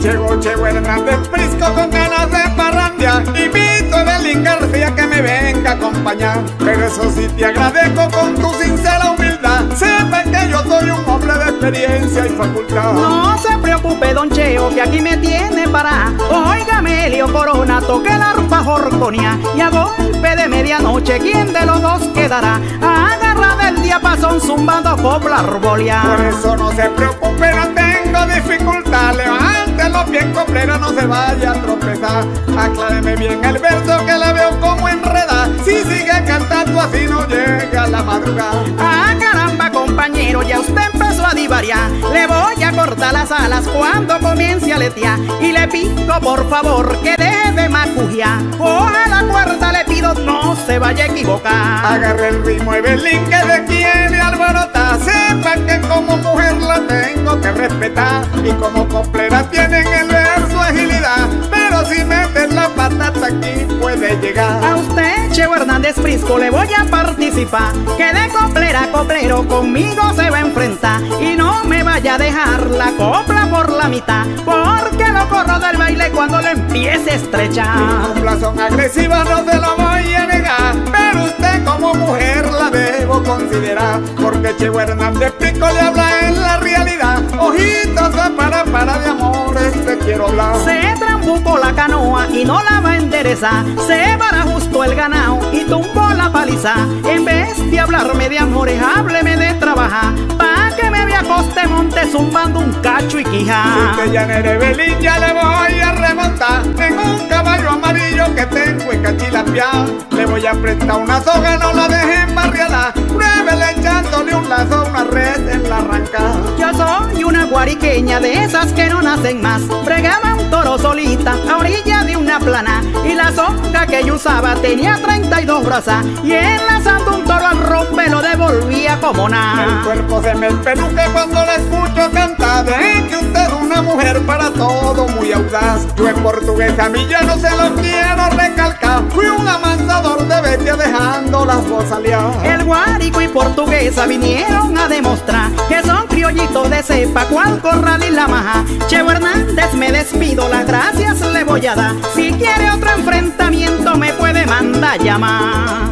Llegó Cheo Hernández Frisco con ganas de parrandear, invito a Belín García que me venga a acompañar. Pero eso sí te agradezco con tu sincera humildad, sepan que yo soy un hombre de experiencia y facultad. No se preocupe don Cheo, que aquí me tiene para, óigame Helio Corona, toque la arpa jorconia, y a golpe de medianoche, ¿quién de los dos quedará? Agarra del diapasón zumbando copla arbolia. Por eso no se preocupe, no tengo dificultad, levante los pies coplera, no se vaya a tropezar. Acláreme bien el verso que la veo como enredada, si sigue cantando vecino llega la madrugada. Ah, caramba, compañero, ya usted empezó a divariar. Le voy a cortar las alas cuando comience a letear. Y le pido, por favor, que deje de macujear. Ojalá la cuerda le pido, no se vaya a equivocar. Agarre el ritmo, Evelin, que le quiere alborotar. Sepa que como mujer la tengo que respetar. Y como complera tienen el verso agilidad. Pero si meten la patata aquí puede llegar. A usted, Cheo Hernández Frisco, le voy a participar. Que de coplera, coplero, conmigo se va a enfrentar. Y no me vaya a dejar la copla por la mitad, porque lo corro del baile cuando lo empiece a estrechar. Mis coplas son agresivas, no se lo voy a negar, pero usted como mujer la debo considerar. Porque Cheo Hernández Frisco le habla en la realidad. Ojitos a para, para de amores te quiero hablar. Se trambucó la canoa y no la va a enderezar. Se barajustó el ganao y tumbó la paliza. En vez de hablarme de amores, hábleme de trabajar, pa' que me vea coste monte zumbando un cacho y quija. Si usted ya no eres Belín, ya le voy a remontar. Tengo un caballo amarillo que tengo en Cachilapia. Le voy a prestar una soga, no la dejen barriala. Pruébele echándole un lazo, una red en la arrancada. Yo soy una guariqueña de esas que no nacen más. Fregaba un toro solita a orilla de una plana, y la soga que yo usaba tenía treinta y dos brazas, y enlazando un toro al rompe lo devolvía como nada. El cuerpo se me espeluca cuando la escucho cantar. De que usted es una mujer para todo muy audaz. Yo en portugués a mí ya no se lo quiero recalcar. Fui un amansador de bestia dejando las bozaleadas. El guarico y portuguesa vinieron a demostrar que son criollitos de cepa, cual corral y la maja. Cheo Hernández, me despido, las gracias le voy a dar. Si quiere otro enfrentamiento me puede mandar llamar.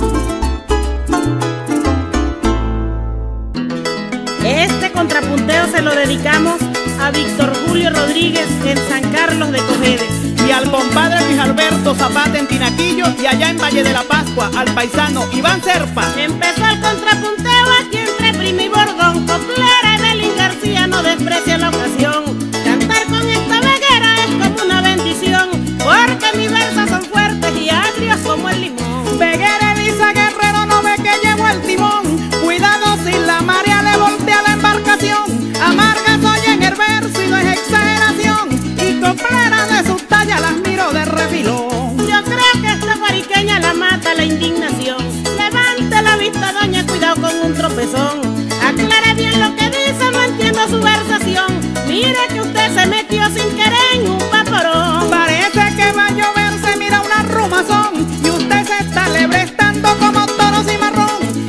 Este contrapunteo se lo dedicamos a Víctor Julio Rodríguez en San Carlos de Cojedes, y al compadre Luis Alberto Zapata en Tinaquillo, y allá en Valle de la Pascua al paisano Iván Serpa. Empezó el contrapunteo aquí entre primo y bordón. Coplera Evelin García no desprecia la ocasión. Cantar con esta veguera es como una bendición, porque mis versos son fuertes y agrios como el limón. Veguera Elisa Guerrero, no ve que llevo el timón. Cuidado si la marea le voltea la embarcación. Amarga soy en el verso y no es exageración, y coplera de su talla las miro de refilón. Yo creo que esta guariqueña la mata la indignación. Levante la vista, doña, cuidado con un tropezón. Aclare bien lo que dice, no entiendo su versación. Mire que usted se metió sin querer en un vaporón. Parece que va a llover, se mira una rumazón, y usted se está lebrestando como toro cimarrón.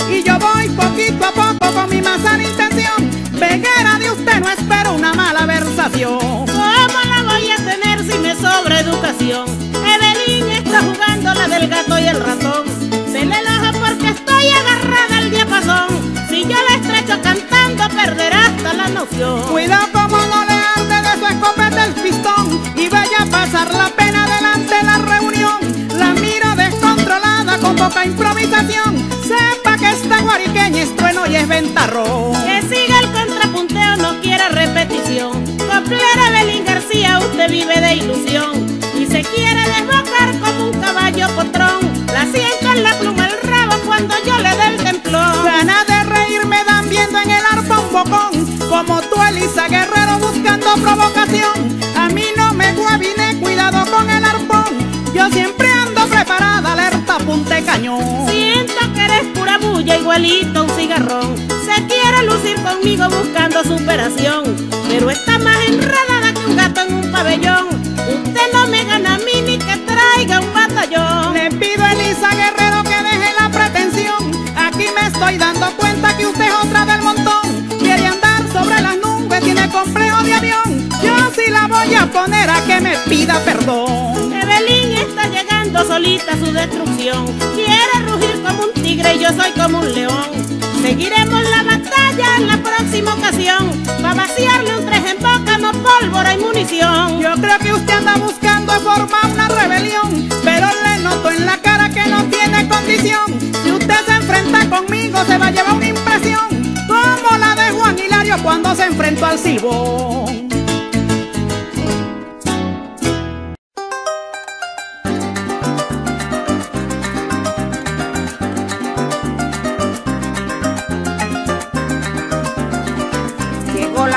Y yo voy poquito a poco con mi más sana intención. Veguera de usted no espero una mala versación. ¿Cómo la voy a tener si me sobra educación? Evelin está jugando la del gato y el ratón. Se le enoja porque estoy agarrada al diapasón. Si yo la estrecho cantando perderá hasta la noción. Cuidado como no le ande de su escopeta el pistón, y vaya a pasar la pena delante de la reunión. La miro descontrolada con poca improvisación. Sepa que esta guariqueña es trueno y es ventarrón. Que siga el contrapunteo, no quiera repetición. Coplera Belín García, usted vive de ilusión, y se quiere desbocar como un caballo potrón. La siento en la pluma al rabo cuando yo le dé el templón. Ganas de reír me dan viendo en el arpa un bocón, como tú, Elisa Guerrero, buscando provocación. A mí no me guabiné, cuidado con el arpón. Yo siempre ando preparada, alerta, apunte cañón. Siento que eres pura bulla, igualito a un cigarrón. Se quiere lucir conmigo buscando superación, pero está más enredada que un gato en un pabellón. Usted no me gana a mí ni que traiga un batallón. Le pido a Elisa Guerrero que deje la pretensión. Aquí me estoy dando cuenta que usted es otra del montón. Quiere andar sobre las nubes, tiene complejo de avión. Yo sí la voy a poner a que me pida perdón. Evelin está llegando solita a su destrucción. Quiere rugir como un tigre y yo soy como un león. Seguiremos la batalla en la próxima ocasión, para vaciarle un tres en boca, no pólvora y munición. Yo creo que usted anda buscando formar una rebelión, pero le noto en la cara que no tiene condición. Si usted se enfrenta conmigo se va a llevar una impresión, como la de Juan Hilario cuando se enfrentó al silbón.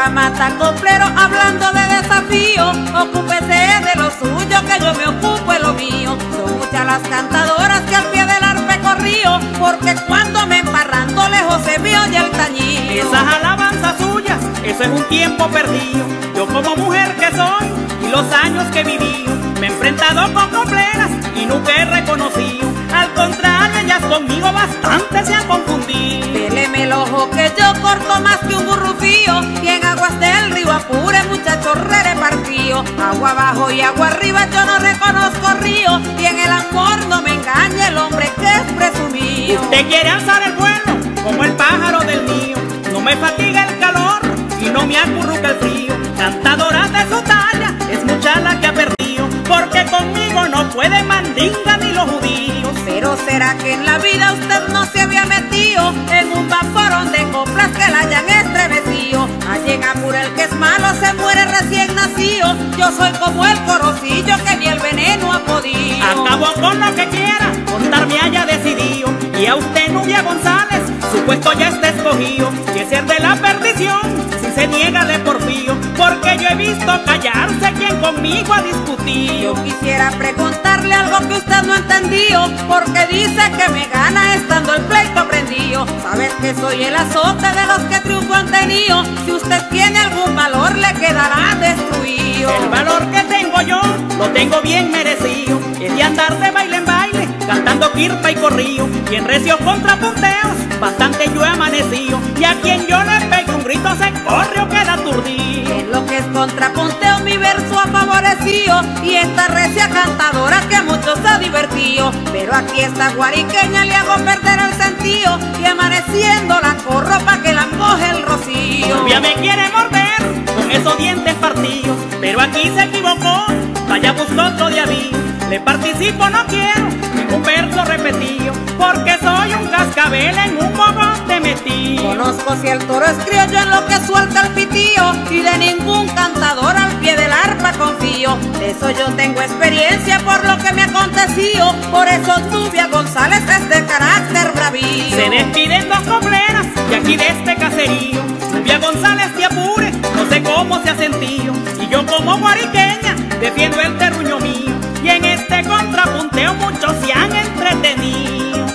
camata coplero, hablando de desafío, ocúpese de lo suyo, que yo me ocupo de lo mío. Son muchas las cantadoras que al pie del arpe corrío, porque cuando me emparrando lejos se vio y el tañillo. Esas alabanzas suyas, eso es un tiempo perdido. Yo como mujer que soy y los años que viví, me he enfrentado con copleras y nunca he reconocido. Al contrario, ellas conmigo bastante se han confundido. Péleme el ojo que yo corto más que un burrufío, y en aguas del río Apure, muchachos, re repartido. Agua abajo y agua arriba, yo no reconozco río, y en el amor no me engañe el hombre que es presumido. Usted quiere alzar el vuelo como el pájaro del mío, no me fatiga el calor y no me acurruca el frío. Cantadoras de su talla, es mucha la que ha perdido, porque conmigo no puede mandinga ni los judíos. Pero será que en la vida usted no se había metido en un vaporón de coplas que la hayan estremecido. Allí en Apure el que es malo se muere recién nacido. Yo soy como el corocillo que ni el veneno ha podido. Acabo con lo que quiera, contarme haya decidido. Y a usted, Nubia González, su puesto ya está escogido. Y es el de la perdición, si se niega le porfío, porque yo he visto callarse a quien conmigo ha discutido. Yo quisiera preguntarle algo que usted no entendió, porque dice que me gana estando el pleito prendido. Sabes que soy el azote de los que triunfo han tenido. Si usted tiene algún valor le quedará destruido. El valor que tengo yo lo tengo bien merecido, es de andar de baile en baile, cantando quirpa y corrío. Y en recio contrapunteos bastante yo he amanecido, y a quien yo le pegue un grito se corre o queda aturdido. En lo que es contrapunteo mi verso ha favorecido, y esta recia cantadora que mucho se ha divertido. Pero aquí esta guariqueña le hago perder el sentido, y amaneciendo la corro pa' que la coge el rocío. Ya me quiere morder con esos dientes partidos, pero aquí se equivocó, vaya buscó otro de aviso. Le participo, no quiero un verso repetido, porque soy un cascabel en un bogote metido. Conozco si el toro es criollo en lo que suelta el pitío, y de ningún cantador al pie del arpa confío. De eso yo tengo experiencia por lo que me aconteció, por eso Nubia González es de carácter bravío. Se despiden dos copleras y aquí de este caserío, Nubia González de Apure, no sé cómo se ha sentido. Y yo como guariqueña defiendo el terruño mío, y en este contrapunteo muchos se han entretenido.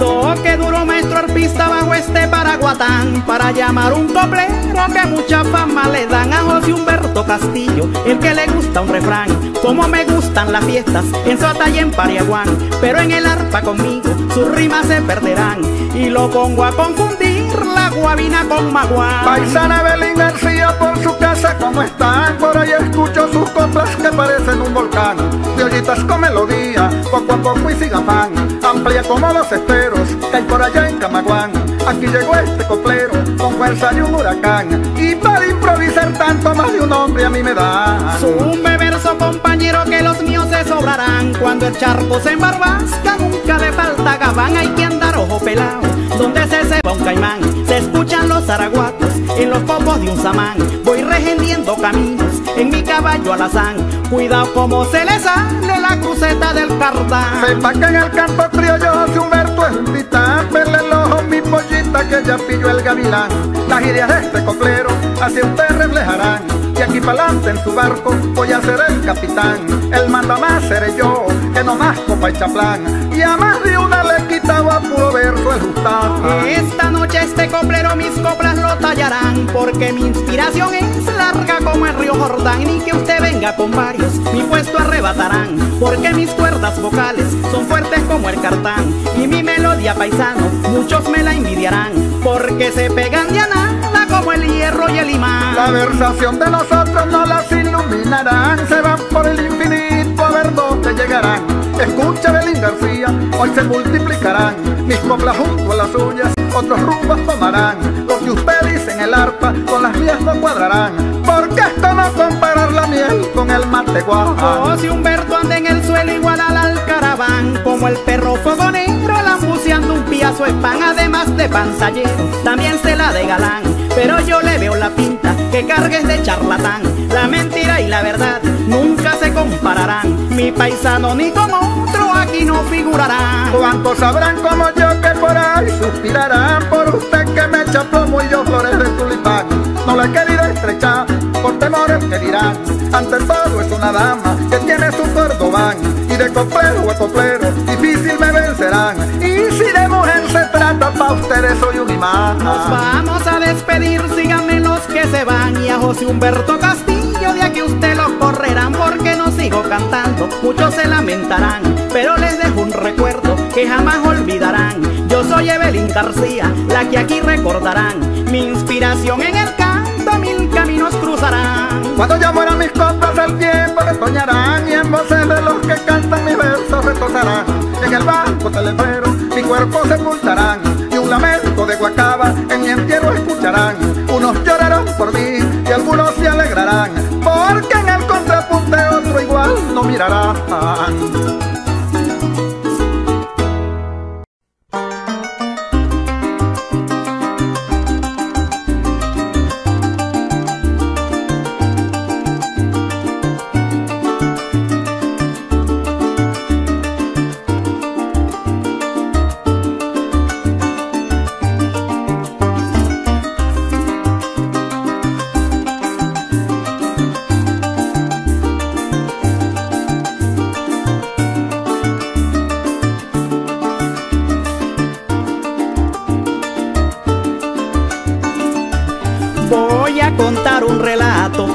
Toque duro, maestro arpista, bajo este paraguatán, para llamar un coplero que mucha fama le dan a José Humberto Castillo, el que le gusta un refrán. Como me gustan las fiestas en Suata y en Pariaguán, pero en el arpa conmigo sus rimas se perderán, y lo pongo a confundir la guabina con maguán. Paisana Evelin García, por su casa como están, por ahí escucho sus coplas que parecen un volcán. De ollitas con melodía, poco a poco y sin afán, amplia como los esteros que hay por allá en Camaguán. Aquí llegó este coplero con fuerza de un huracán, y para improvisar tanto más de un hombre a mí me da. Sume verso, compañero, que los míos se sobrarán. Cuando el charco se embarbasca nunca le falta gabán. Hay que andar ojo pelado donde se ceba un caimán. Se escuchan los araguatos en los copos de un samán. Voy regendiendo caminos en mi caballo alazán. Cuidado como se le sale la cruceta del cardán. Sepa que en el campo criollo José Humberto es un titán. Verle el ojo mi pollita que ya pilló el gavilán. Las ideas de este coplero hacia usted reflejarán, y aquí pa'lante en su barco voy a ser el capitán. El manda más seré yo, que no más copa y chaplán, y a más de una le quitaba puro verso el justán. Esta noche este coplero mis coplas lo tallarán, porque mi inspiración es larga como el río Jordán. Y que usted venga con varios, mi puesto arrebatarán, porque mis cuerdas vocales son fuertes como el cartán. Y mi melodía, paisano, muchos me la envidiarán, porque se pegan de anada como el hierro y el imán. La versación de nosotros no las iluminarán, se van por el infinito a ver dónde llegarán. Escucha Belín García, hoy se multiplicarán mis coplas junto a las suyas, otros rumbos tomarán. Lo que usted dice en el arpa con las mías no cuadrarán, porque esto no comparar la miel con el mate guaján. José Humberto anda en el suelo igual al alcaraván, como el perro fogonero lambuceando un piazo es pan. Además de panzallero, también se la de galán, pero yo le veo la pinta plata que cargues de charlatán. La mentira y la verdad nunca se compararán. Mi paisano ni como otro aquí no figurará. Cuantos sabrán como yo que por ahí suspirarán por usted que me echa plomo y yo flores de tulipán. No la he querido estrechar por temores que dirán. Ante todo es una dama que tiene su cordobán y de complejo a complejo difícil me vencerán. Y si de mujer se trata, pa' ustedes soy un imán. Nos vamos a despedir, síganme los que se van y a José Humberto Castillo de aquí usted los correrán porque no sigo cantando. Muchos se lamentarán, pero les dejo un recuerdo que jamás olvidarán. Yo soy Evelin García, la que aquí recordarán. Mi inspiración en el canto mil caminos cruzarán. Cuando yo muera mis copas al tiempo retoñarán y en voces de los que cantan mis versos retozarán. En el barco telefero mi cuerpo sepultarán y un lamento de guacaba en mi entierro escucharán. Unos llorarán por mí y algunos se alegrarán porque en el contrapunte otro igual no mirarán.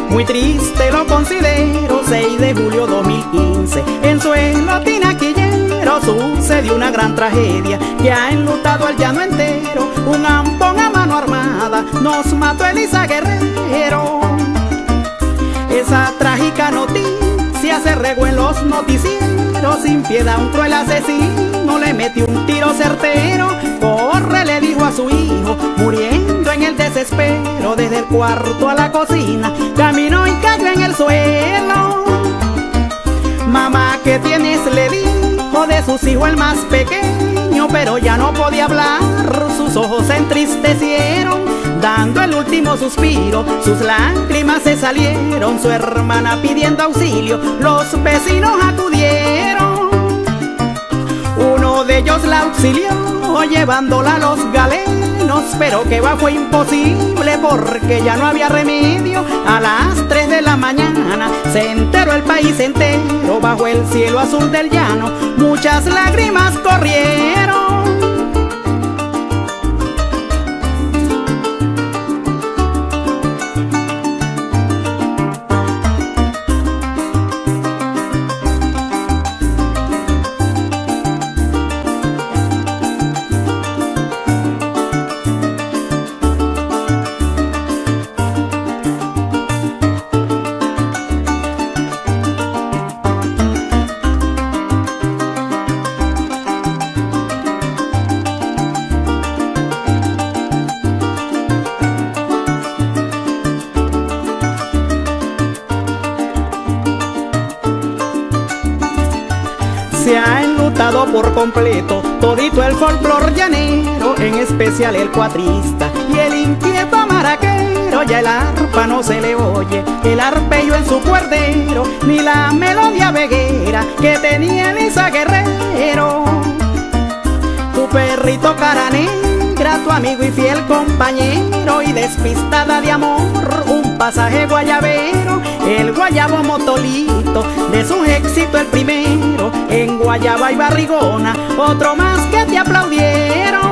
Muy triste lo considero, seis de julio dos mil quince, en suelo tinaquillero sucedió una gran tragedia que ha enlutado al llano entero. Un ampón a mano armada nos mató Elisa Guerrero. Esa trágica noticia se regó en los noticieros, sin piedad un cruel asesino le metió un tiro certero. Corre, le dijo a su hijo, muriendo en el desespero. Desde el cuarto a la cocina caminó y cayó en el suelo. Mamá, ¿qué tienes?, le dijo, de sus hijos el más pequeño. Pero ya no podía hablar, sus ojos se entristecieron. Dando el último suspiro, sus lágrimas se salieron. Su hermana pidiendo auxilio, los vecinos acudieron. Uno de ellos la auxilió llevándola a los galenos, pero que va fue imposible porque ya no había remedio. A las tres de la mañana se enteró el país entero, bajo el cielo azul del llano muchas lágrimas corrieron. Por completo, todito el folclor llanero, en especial el cuatrista y el inquieto maraquero. Ya el arpa no se le oye el arpello en su cuerdero, ni la melodía veguera que tenía Elisa Guerrero. Tu perrito cara negra, tu amigo y fiel compañero, y despistada de amor, un pasaje guayabero. El guayabo motolito, de sus éxitos el primero. En guayaba y barrigona, otro más que te aplaudieron.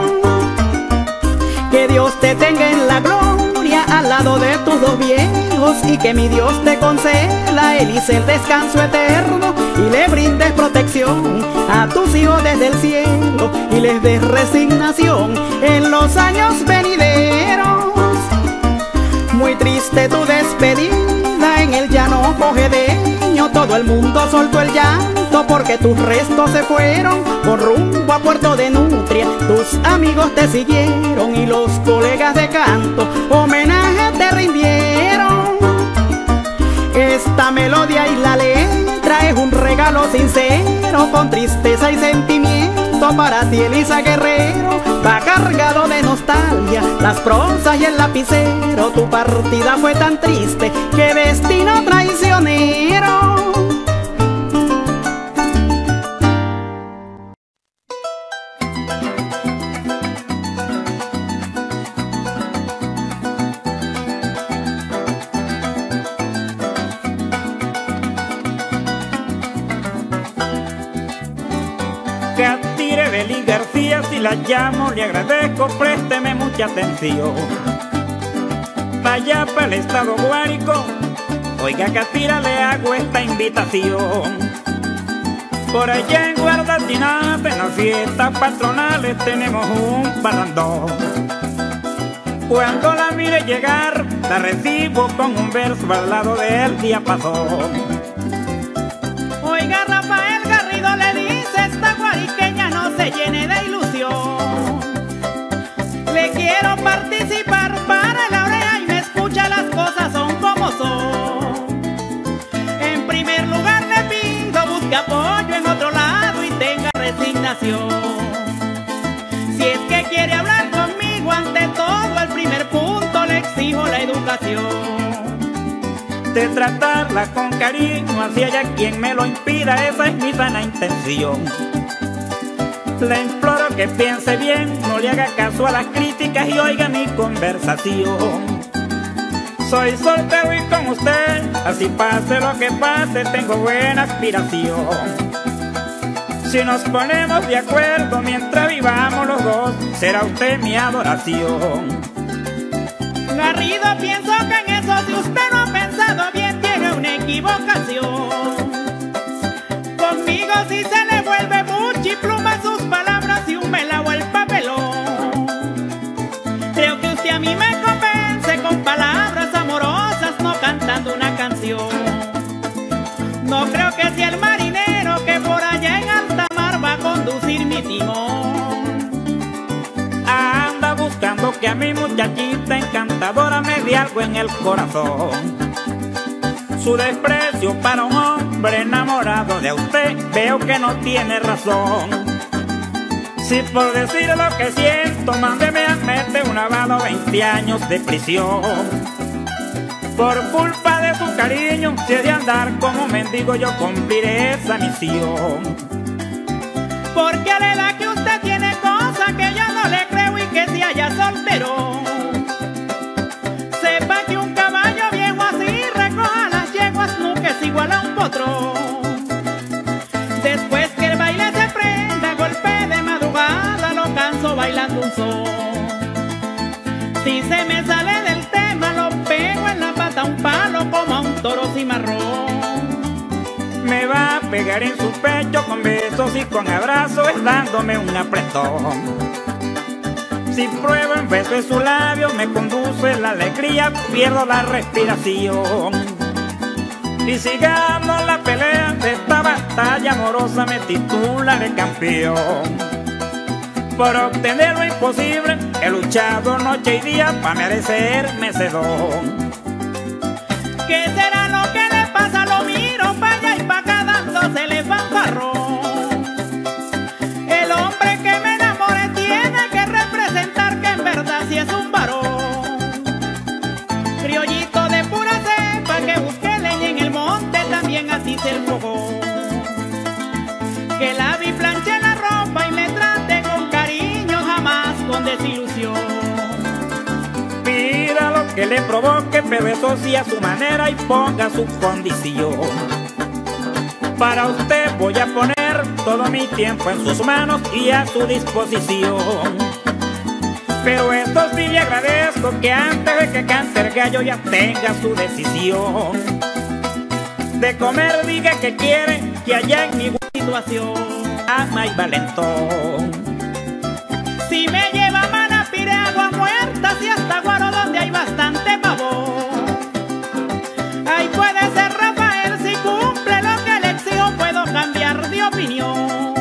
Que Dios te tenga en la gloria al lado de tus dos viejos, y que mi Dios te conceda, Elisa, el descanso eterno, y le brindes protección a tus hijos desde el cielo, y les des resignación en los años venideros. Muy triste tu despedida en el llano cojedeño, todo el mundo soltó el llanto porque tus restos se fueron por rumbo a Puerto de Nutria. Tus amigos te siguieron y los colegas de canto homenaje te rindieron. Esta melodía y la letra es un regalo sincero, con tristeza y sentimiento para ti, Elisa Guerrero. Va cargado de nostalgia, las prosas y el lapicero. Tu partida fue tan triste, que destino traicionero. Que atire Evelin García, si la llamo le agradezco, présteme mucha atención. Vaya para el estado Guárico, oiga que atira le hago esta invitación. Por allá en Guardacina, en las fiestas patronales tenemos un parrandón. Cuando la mire llegar, la recibo con un verso al lado del diapasón. Oiga, Rafael Garrido le dice esta guariqueña no se llene de ilusión. Le quiero participar para la oreja y me escucha, las cosas son como son. En primer lugar le pido busque apoyo en otro lado y tenga resignación. Si es que quiere hablar conmigo, ante todo al primer punto le exijo la educación. De tratarla con cariño, hacia ella quien me lo impida, esa es mi sana intención. Le imploro que piense bien, no le haga caso a las críticas y oiga mi conversación. Soy soltero y con usted, así pase lo que pase, tengo buena aspiración. Si nos ponemos de acuerdo, mientras vivamos los dos, será usted mi adoración. Garrido, pienso que en eso si usted no ha pensado bien tiene una equivocación. Conmigo si se le vuelve mucho y pluma sus palabras y un melao el papelón. Creo que usted a mí me convence con palabras amorosas, no cantando una canción. No creo que sea el marinero que por allá en alta mar va a conducir mi timón. Anda buscando que a mi muchachita encantadora me dé algo en el corazón. Su desprecio para un hombre enamorado de usted, veo que no tiene razón. Si por decir lo que siento, mándeme a meter un abado veinte años de prisión. Por culpa de su cariño, si he de andar como mendigo, yo cumpliré esa misión. Porque de la que usted tiene cosas que yo no le creo y que se haya soltero. Sepa que un caballo viejo así recoja las yeguas, nunca es igual a un potro. Después que el baile se prenda, golpe de madrugada, lo canso bailando un son. Si se me sale del tema, lo pego en la pata, un palo como a un toro cimarrón. Me va a pegar en su pecho con besos y con abrazos, dándome un apretón. Si pruebo en beso en su labio, me conduce la alegría, pierdo la respiración. Y si gano la pelea de esta batalla amorosa, me titularé campeón. Por obtener lo imposible, he luchado noche y día para merecer mecedón. ¿Qué será lo que le pasa? Lo miro para allá y para acá dándose el fanfarrón. El hombre que me enamore tiene que representar que en verdad sí es un varón. Criollito de pura cepa que busque leña en el monte, también así se el fogón. Que lave y planche la ropa y me trate con cariño, jamás con desilusión. Pida lo que le provoque, pero eso sí a su manera y ponga su condición. Para usted voy a poner todo mi tiempo en sus manos y a su disposición. Pero esto sí le agradezco, que antes de que cante el gallo ya tenga su decisión. De comer diga que quiere, que allá en mi situación ama y valentón. Si me lleva Manapire, agua muerta, si hasta Guaro donde hay bastante pavón. Ahí puede ser Rafael, si cumple lo que le exijo puedo cambiar de opinión.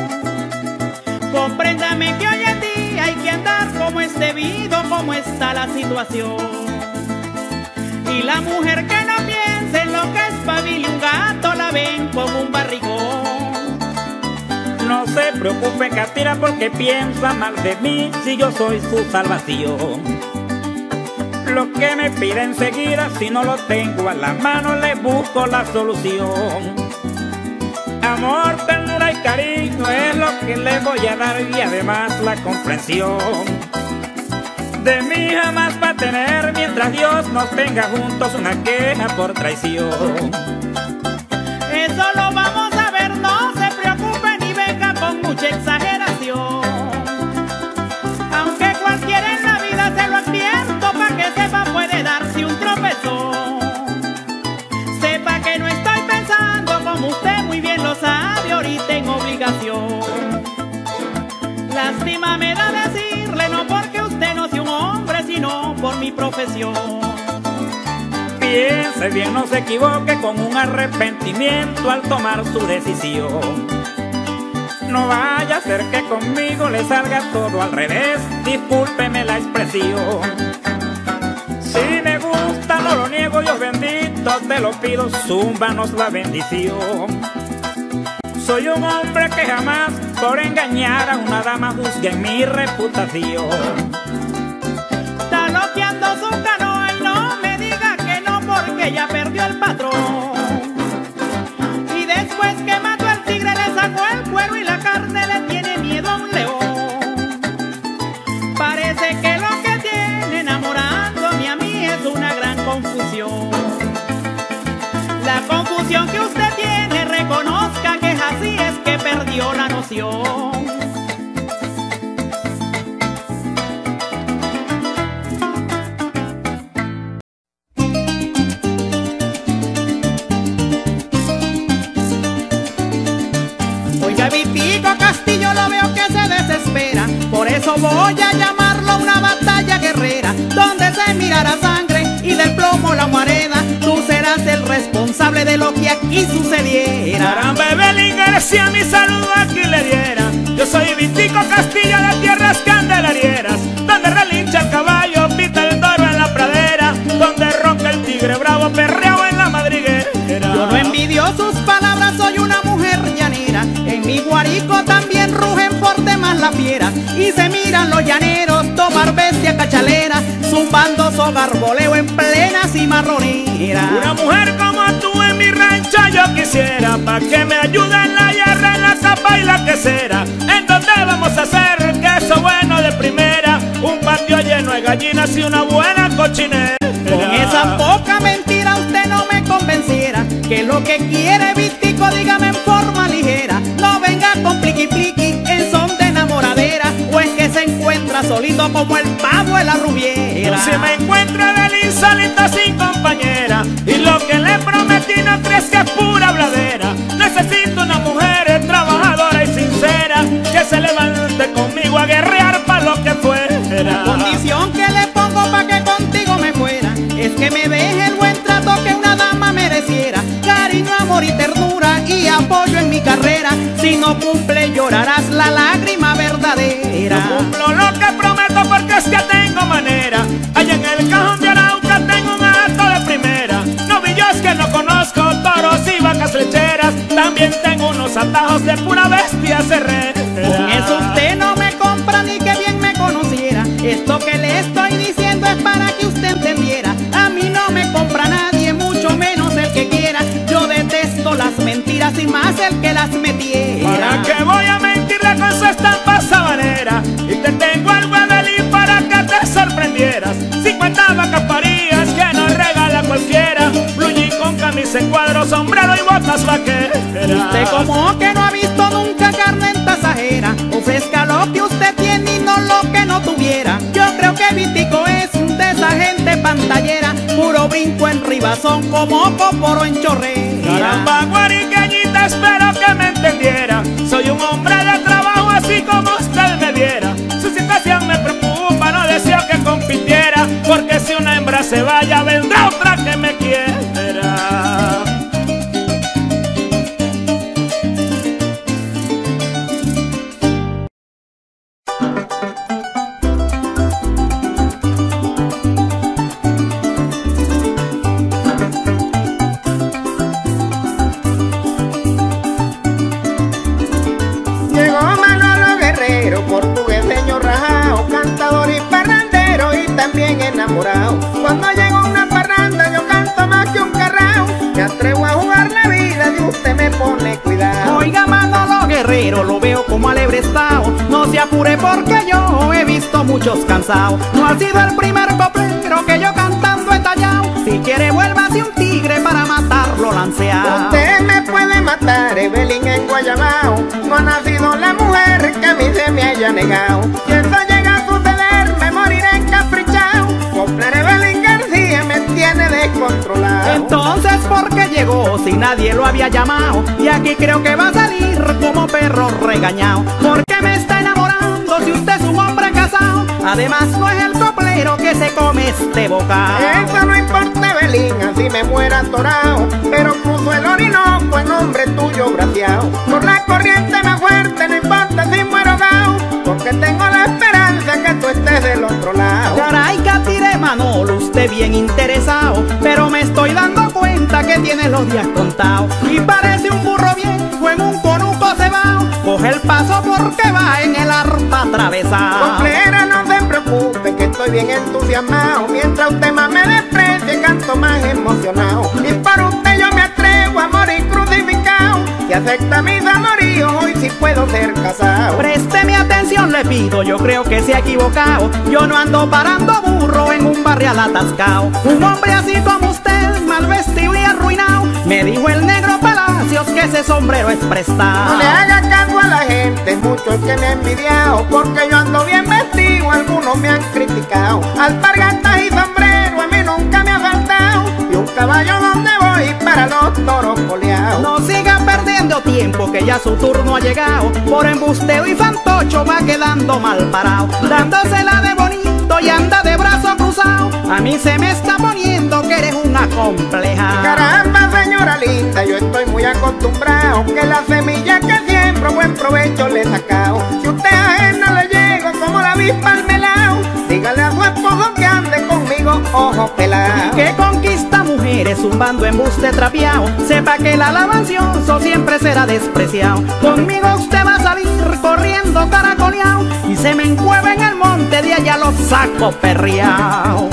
Compréndame que hoy en día hay que andar como es debido, como está la situación. Y la mujer que no piense en lo que es pavil y un gato la ven como un barrigón. No se preocupe, Catira, porque piensa mal de mí si yo soy su salvación. lo que me pida enseguida, si no lo tengo a la mano le busco la solución. Amor, ternura y cariño es lo que le voy a dar y además la comprensión. De mí jamás va a tener mientras Dios nos tenga juntos una queja por traición. Eso lo vamos a ver, no se preocupe ni venga con mucha exageración. Aunque cualquiera en la vida se lo advierto, pa' que sepa puede darse un tropezón. Sepa que no estoy pensando como usted muy bien lo sabe, ahorita en obligación. Lástima me da decirle no porque usted no sea un hombre, sino por mi profesión. Piense bien, no se equivoque con un arrepentimiento al tomar su decisión. No vaya a ser que conmigo le salga todo al revés, discúlpeme la expresión. Si me gusta, no lo niego, Dios bendito, te lo pido, súmbanos la bendición. Soy un hombre que jamás por engañar a una dama juzgue mi reputación. Está loqueando su canoa y no me porque ella perdió el patrón. Y después que mató al tigre le sacó el cuero y la carne le tiene miedo a un león. Parece que lo que tiene enamorándome a mí es una gran confusión. La confusión que usted tiene, reconozca que es así, es que perdió la noción. Vitico Castillo lo veo que se desespera, por eso voy a llamarlo una batalla guerrera, donde se mirará sangre y del plomo la guareda. Tú serás el responsable de lo que aquí sucediera. Caramba, Evelin García, mi saludo aquí le diera. Yo soy Vitico Castillo de tierras candelarieras, donde relincha el caballo, pita el toro en la pradera, donde ronca el tigre bravo, perreo en la madriguera. Yo no envidio sus palabras, soy una mujer llanera. En mi guarico también rugen por demás las fieras, y se miran los llaneros tomar bestia cachalera, zumbando sogarboleo en plena cimarronera. Una mujer como tú en mi rancho yo quisiera, pa' que me ayude en la hierra, en la capa y la quesera. Entonces vamos a hacer queso bueno de primera, un patio lleno de gallinas y una buena cochinera. Con esa poca mentira usted no me convenciera, que lo que quiere Vitico dígame en forma ligera. No venga con pliqui pliqui en son de enamoradera, o es que se encuentra solito como el pavo de la rubiera. Se me encuentra del insólito sin compañera, y lo que le prometí no crees que es pura bladera. Necesito una mujer trabajadora y sincera, que se levante conmigo a guerrear pa' lo que fuera. La condición que le pongo pa' que contigo me fuera, es que me deje el buen trato que una dama mereciera, cariño, amor y ternura y apoyo en mi carrera. Si no cumple llorarás la lágrima verdadera. No cumplo lo que prometo porque es que tengo manera, allá en el cajón de Arauca tengo un acto de primera. Novillos que no conozco, toros y vacas lecheras, también tengo unos atajos de pura bestia cerrera. Con eso usted no me compra ni que bien me conociera, esto que le estoy diciendo es para que usted entendiera. A mí no me compra nadie, mucho menos el que quiera. Yo detesto las mentiras y más el que las metiera. ¿Para qué voy a mentirle con su estampa sabanera? Y te tengo algo de para que te sorprendieras. cincuenta vacas parías que nos regala cualquiera, bluñín con camisa en cuadro, sombrero y botas vaqueras. Usted como que no ha visto nunca carne en tasajera, ofrezca lo que usted tiene y no lo que no tuviera. Yo creo que Vitico es de esa gente pantallera, puro brinco en ribazón como coporo en chorrera. Caramba, guariqueñita, espero que me entendiera, soy un hombre de trabajo así como usted me viera. Su situación me preocupa, no deseo que compitiera, porque si una hembra se vaya vendrá otra que me quiera. Enamorado enamorado. Cuando llego a una parranda yo canto más que un carrao. Me atrevo a jugar la vida y usted me pone cuidado. Oiga, Manolo Guerrero, lo veo como alegre estado. No se apure porque yo he visto muchos cansados. No ha sido el primer poplero que yo cantando he tallado. Si quiere vuélvase un tigre para matarlo lanceado. Usted me puede matar, Evelyn, en Guayabao. No ha nacido la mujer que a mí se me haya negado. Si eso llega a suceder, me moriré encaprichado. Poplar Evelyn García me tiene descontrolado. Entonces, ¿por qué llegó si nadie lo había llamado? Y aquí creo que va a salir como perro regañado. ¿Por qué me está enamorando si usted es un hombre casado? Además, no es el coplero que se come este bocado. Eso no importa, Belín, así me muera atorado. Pero cruzo el Orinoco en nombre tuyo, braciao. Por la corriente más fuerte, no importa si muero gao. Porque tengo la esperanza que tú estés del otro lado. Caray, catire Manolo, usted bien interesado. Pero me estoy dando cuenta que tiene los días contados. Y parece un burro viejo en un conuco cebao. Coge el paso porque va en el arpa atravesado. Coplera, no se preocupe que estoy bien entusiasmado. Mientras usted más me desprecie, canto más emocionado. Y por usted yo me atrevo a morir crucificado. Y acepta mis amoríos, hoy sí puedo ser casado. Présteme atención, le pido, yo creo que se ha equivocado. Yo no ando parando burro en un barrial atascado. Un hombre así como usted, mal vestido y arruinado. Me dijo el negro Palacios que ese sombrero es prestado. No le haga caso a la gente, mucho es que me ha envidiado. Porque yo ando bien vestido, algunos me han criticado. Alpargatas y sombrero a mí nunca me ha faltado. Y un caballo donde voy para los toros coleados. No siga perdiendo tiempo que ya su turno ha llegado. Por embusteo y fantocho va quedando mal parado. Dándosela de bonito y anda de brazo cruzado. A mí se me está poniendo que eres una compleja. Caramba, señora linda, yo estoy muy acostumbrado. Que la semilla que siembro buen provecho le he sacado. Si usted ajena le llego como la avispa al melao. Dígale a su esposo que ande conmigo ojo pelado. Que conquista mujeres zumbando embuste trapeado. Sepa que el alabancioso siempre será despreciado. Conmigo usted va a salir corriendo caracoleado. Y se me encueva en el monte, de allá lo saco perreao.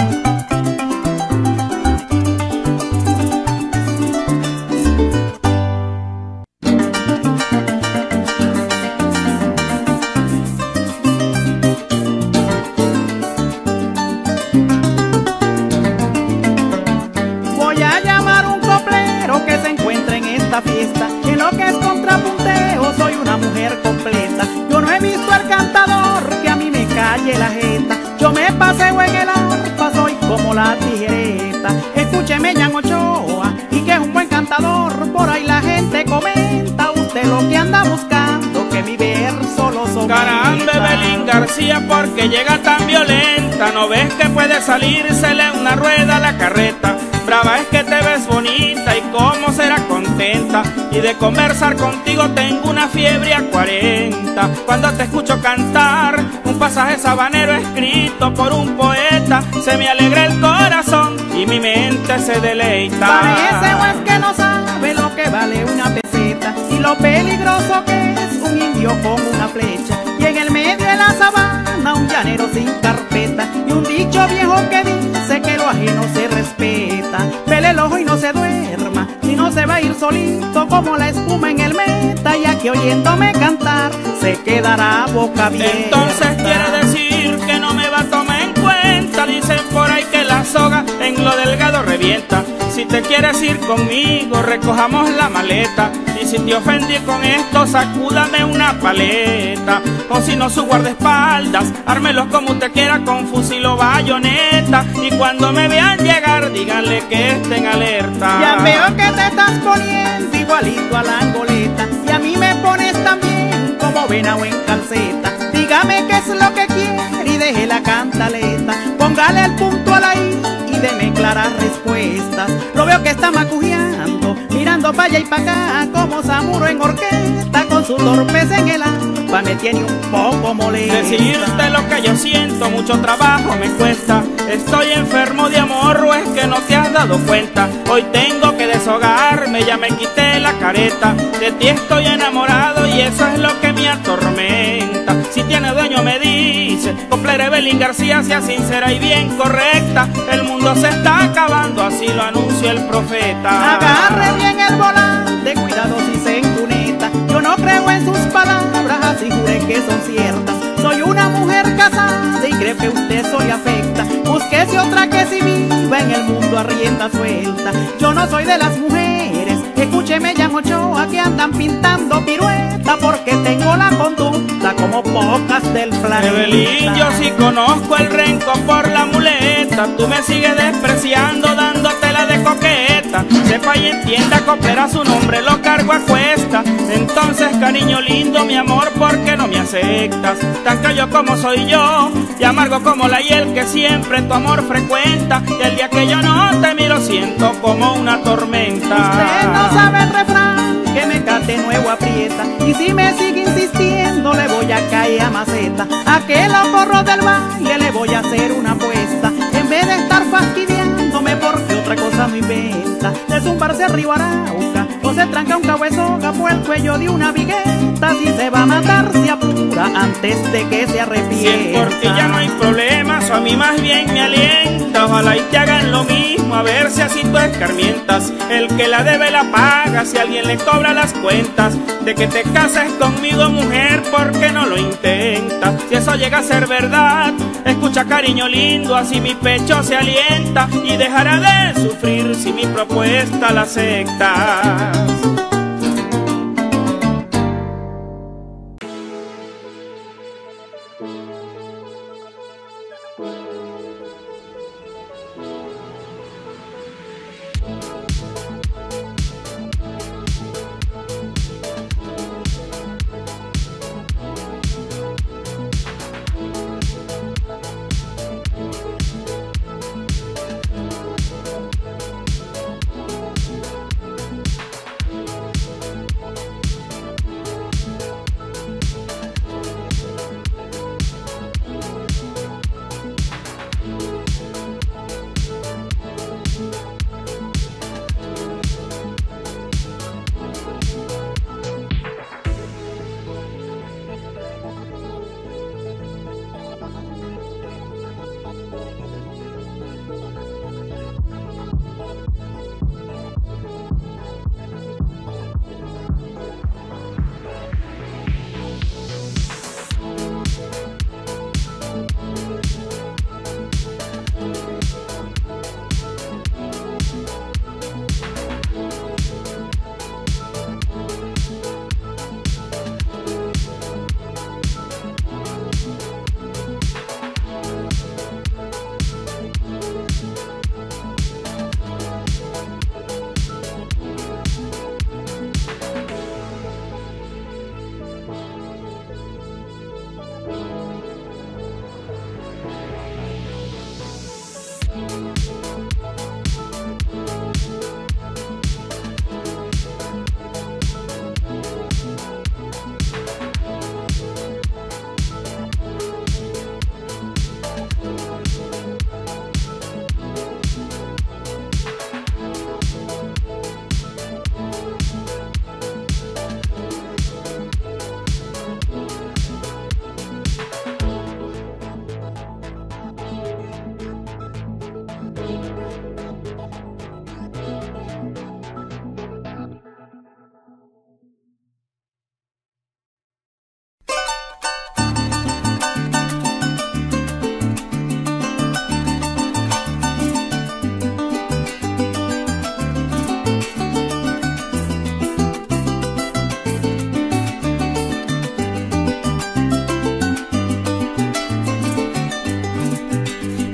Porque llega tan violenta, no ves que puede salírsele una rueda a la carreta. Brava es que te ves bonita y cómo será contenta. Y de conversar contigo tengo una fiebre a cuarenta. Cuando te escucho cantar un pasaje sabanero escrito por un poeta, se me alegra el corazón y mi mente se deleita. Parece o es que no sabe lo que vale una peseta y lo peligroso que es un indio con una flecha. En el medio de la sabana, un llanero sin carpeta y un dicho viejo que dice que lo ajeno se respeta. Vele el ojo y no se duerma, si no se va a ir solito como la espuma en el meta. Y aquí oyéndome cantar, se quedará boca abierta. Entonces quiere decir que no me va a tomar en cuenta. Dicen por ahí que la soga en lo delgado revienta. Si te quieres ir conmigo, recojamos la maleta. Y si te ofendí con esto, sacúdame una paleta. O si no, su guardaespaldas, ármelos como usted quiera, con fusil o bayoneta. Y cuando me vean llegar, díganle que estén alerta. Ya veo que te estás poniendo igualito a la angoleta. Y a mí me pones también como venado en calceta. Dígame qué es lo que quiere y deje la cantaleta. Póngale el punto a la i y deme claras respuestas. Lo veo que está macujeando, mirando pa' allá y pa' acá, como Zamuro en orquesta, con su torpeza en el arpa me tiene un poco molesta. Decirte lo que yo siento, mucho trabajo me cuesta. Estoy enfermo de amor, o es que no te has dado cuenta. Hoy tengo que deshogarme, ya me quité la careta. De ti estoy enamorado y eso es lo que me atormenta. Si tiene dueño me dice noche. Coplera Evelin García, sea sincera y bien correcta. El mundo se está acabando, así lo anuncia el profeta. Agarre bien el volante, cuidado si se encuneta. Yo no creo en sus palabras, así jure que son ciertas. Soy una mujer casada y cree que usted soy afecta. Búsquese otra que si viva en el mundo a rienda suelta. Yo no soy de las mujeres, escúcheme, llamo Ochoa, que andan pintando pirueta, porque tengo la conducta como pocas del planeta. Evelin, yo sí conozco el rencor por la muleta. Tú me sigues despreciando, dándote la de coqueta. Sepa y entienda, coopera su nombre, lo cargo a cuesta. Entonces, cariño lindo, mi amor, ¿por qué no me aceptas? Tan callo como soy yo, y amargo como la hiel que siempre tu amor frecuenta. Y el día que yo no te miro siento como una tormenta. Usted no sabe el refrán, que me cate nuevo aprieta. Y si me sigue insistiendo le voy a caer a maceta. Aquel porro del baile le voy a hacer una apuesta. En vez de estar fastidiándome porque otra cosa me inventa. De zumbarse arriba Arauca, o se tranca un cabezoga por el cuello de una vigueta. Si se va a matar, se apura antes de que se arrepienta. Porque ya no hay problemas, a mí más bien me alienta. Ojalá y te hagan lo mismo, a ver si así tú escarmientas. El que la debe la paga, si alguien le cobra las cuentas. De que te cases conmigo, mujer, porque no lo intentas? Si eso llega a ser verdad, escucha cariño lindo, así mi pecho se alienta. Y dejará de sufrir si mi propuesta la aceptas.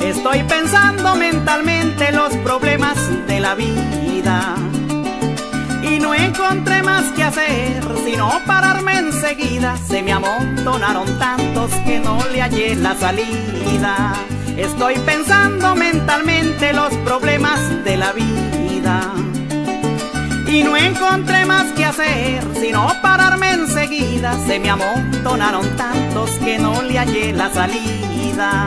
Estoy pensando mentalmente los problemas de la vida y no encontré más que hacer sino pararme enseguida. Se me amontonaron tantos que no le hallé la salida. Estoy pensando mentalmente los problemas de la vida y no encontré más que hacer sino pararme enseguida. Se me amontonaron tantos que no le hallé la salida.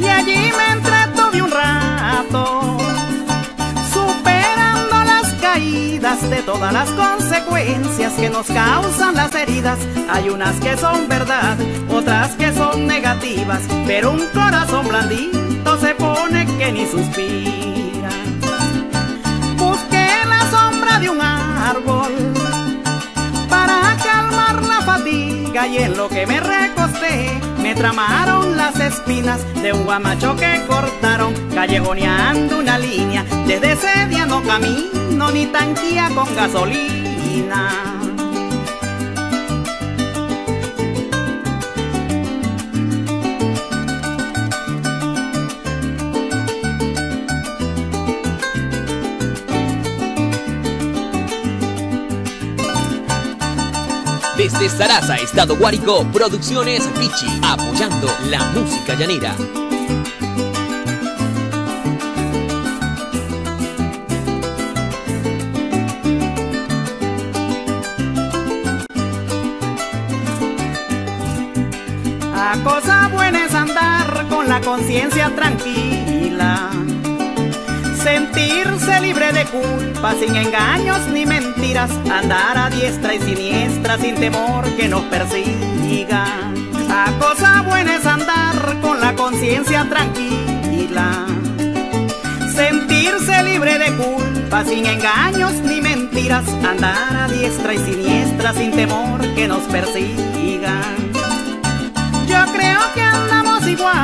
Y allí me entretuve un rato, superando las caídas de todas las consecuencias que nos causan las heridas. Hay unas que son verdad, otras que son negativas, pero un corazón blandito se pone que ni suspira. Busqué la sombra de un árbol para calmar la fatiga, y en lo que me recosté me tramaron las espinas de un guamacho que cortaron, callejoneando una línea. Desde ese día no camino ni tanquía con gasolina. Desde Zaraza, Estado Guárico, Producciones Pichi, apoyando la música llanera. La cosa buena es andar con la conciencia tranquila, sentirse libre de culpa, sin engaños ni mentiras, andar a diestra y siniestra sin temor que nos persiga. La cosa buena es andar con la conciencia tranquila, sentirse libre de culpa, sin engaños ni mentiras, andar a diestra y siniestra sin temor que nos persiga. Yo creo que andamos igual,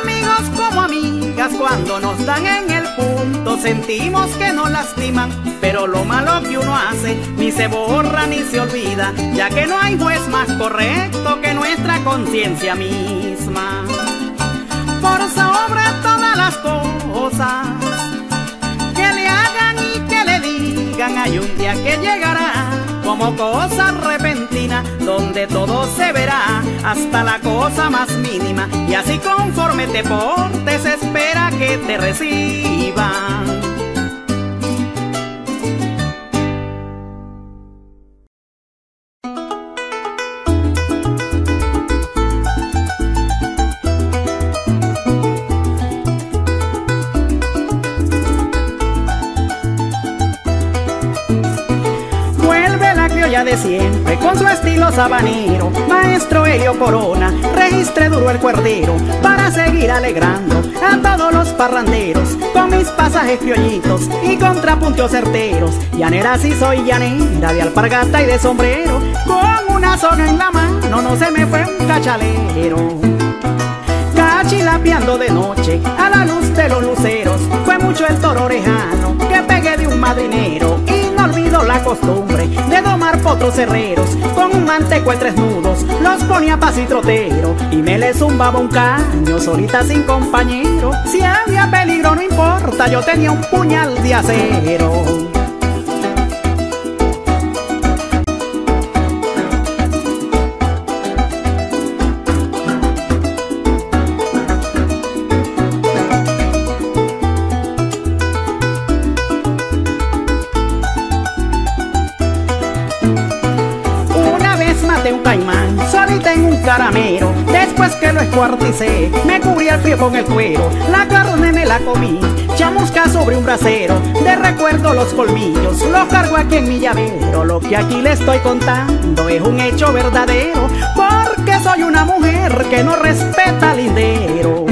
amigos como amigas, cuando nos dan en el punto sentimos que nos lastiman, pero lo malo que uno hace ni se borra ni se olvida, ya que no hay juez más correcto que nuestra conciencia misma. Por sobre todas las cosas que le hagan y que le digan, hay un día que llegará como cosa repentina, donde todo se verá, hasta la cosa más mínima, y así conforme te portes, espera que te reciban. De siempre, con su estilo sabanero, maestro Helio Corona, registre duro el cuerdero, para seguir alegrando a todos los parranderos, con mis pasajes criollitos y contrapuntios certeros. Llanera sí soy, llanera de alpargata y de sombrero, con una soga en la mano no se me fue un cachalero. Cachilapeando de noche a la luz de los luceros, fue mucho el toro orejano que pegué de un madrinero, y no olvido la costumbre de domar potros herreros, con un manteco de tres nudos los ponía pas y trotero, y me le zumbaba un caño solita sin compañero. Si había peligro no importa, yo tenía un puñal de acero. Caramero, después que lo escuarticé, me cubrí el frío con el cuero, la carne me la comí, chamusca sobre un brasero, de recuerdo los colmillos, los cargo aquí en mi llavero. Lo que aquí le estoy contando es un hecho verdadero, porque soy una mujer que no respeta lindero.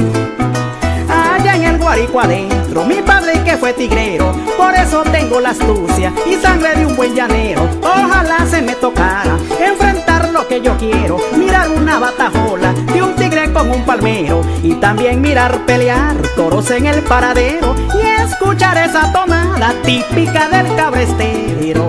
Allá en el Guárico adentro, mi padre que fue tigrero, por eso tengo la astucia y sangre de un buen llanero. Ojalá se me tocara enfrentar lo que yo quiero, mirar una batajola de un tigre con un palmero, y también mirar pelear toros en el paradero, y escuchar esa tonada típica del cabrestero.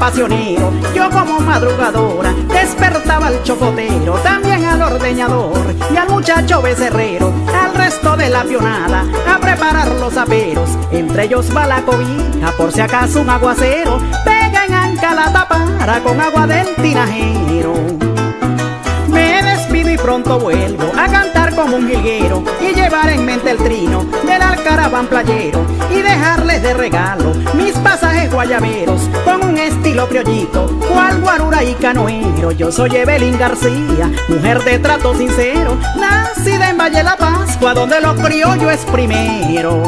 Pasionero, yo como madrugadora despertaba al chocotero, también al ordeñador y al muchacho becerrero, al resto de la pionada a preparar los aperos, entre ellos va la cobija por si acaso un aguacero, pega en anca la tapara con agua del tinajero. Me pronto vuelvo a cantar como un jilguero y llevar en mente el trino del alcaraván playero y dejarles de regalo mis pasajes guayaberos con un estilo criollito, cual guarura y canoero. Yo soy Evelin García, mujer de trato sincero, nacida en Valle de la Pascua, donde lo criollo es primero.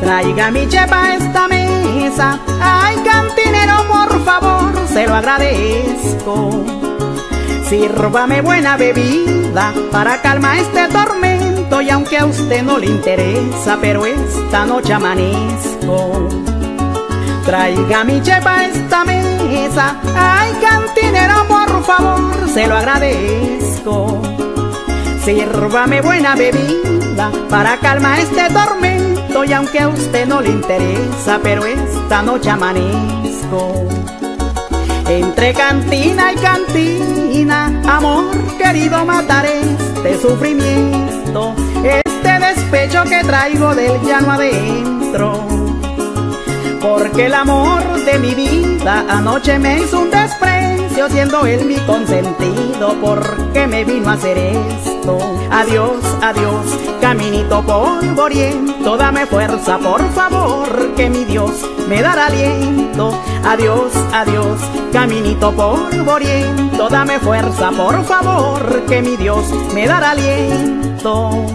Traiga mi chepa a esta mesa, ay cantinero por favor, se lo agradezco. Sírvame buena bebida para calmar este tormento, y aunque a usted no le interesa, pero esta noche amanezco. Traiga mi chepa a esta mesa, ay cantinero por favor, se lo agradezco. Sírvame buena bebida para calmar este tormento, y aunque a usted no le interesa, pero esta noche amanezco. Entre cantina y cantina, amor querido, mataré este sufrimiento, este despecho que traigo del llano adentro, porque el amor de mi vida anoche me hizo un desprecio, siendo él mi consentido, porque me vino a hacer esto. Adiós, adiós, caminito polvoriento, dame fuerza por favor, que mi Dios me dará aliento. Adiós, adiós, caminito polvoriento, dame fuerza por favor, que mi Dios me dará aliento.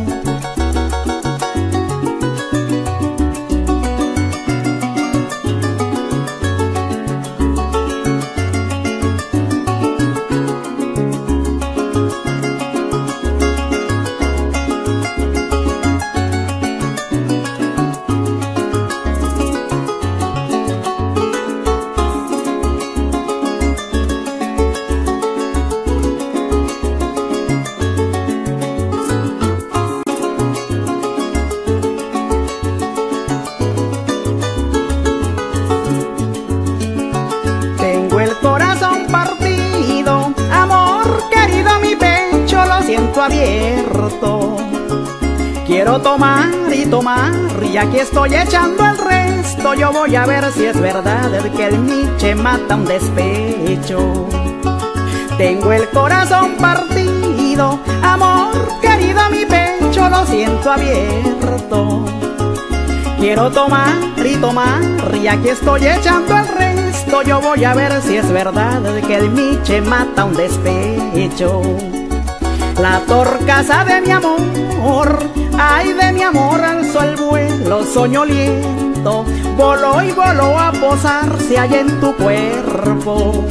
quiero tomar y tomar, y aquí estoy echando el resto. Yo voy a ver si es verdad el que el miche mata un despecho. Tengo el corazón partido, amor querido, mi pecho lo siento abierto. Quiero tomar y tomar, y aquí estoy echando el resto. Yo voy a ver si es verdad que el miche mata un despecho. La torcaza de mi amor, ay de mi amor, alzó el vuelo soñoliento. Voló y voló a posarse allá en tu cuerpo.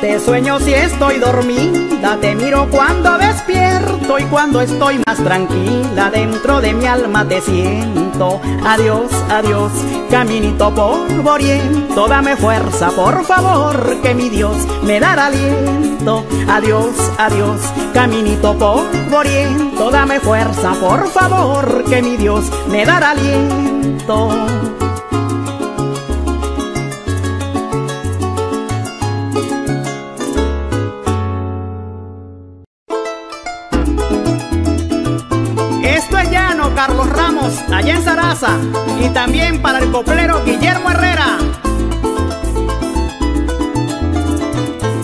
Te sueño si estoy dormida, te miro cuando despierto. Y cuando estoy más tranquila, dentro de mi alma te siento. Adiós, adiós, caminito polvoriento, dame fuerza por favor, que mi Dios me dará aliento. Adiós, adiós, caminito polvoriento, dame fuerza por favor, que mi Dios me dará aliento. Esto es Llano, Carlos Ramos, allá en Zaraza, y también para el coplero Guillermo Herrera.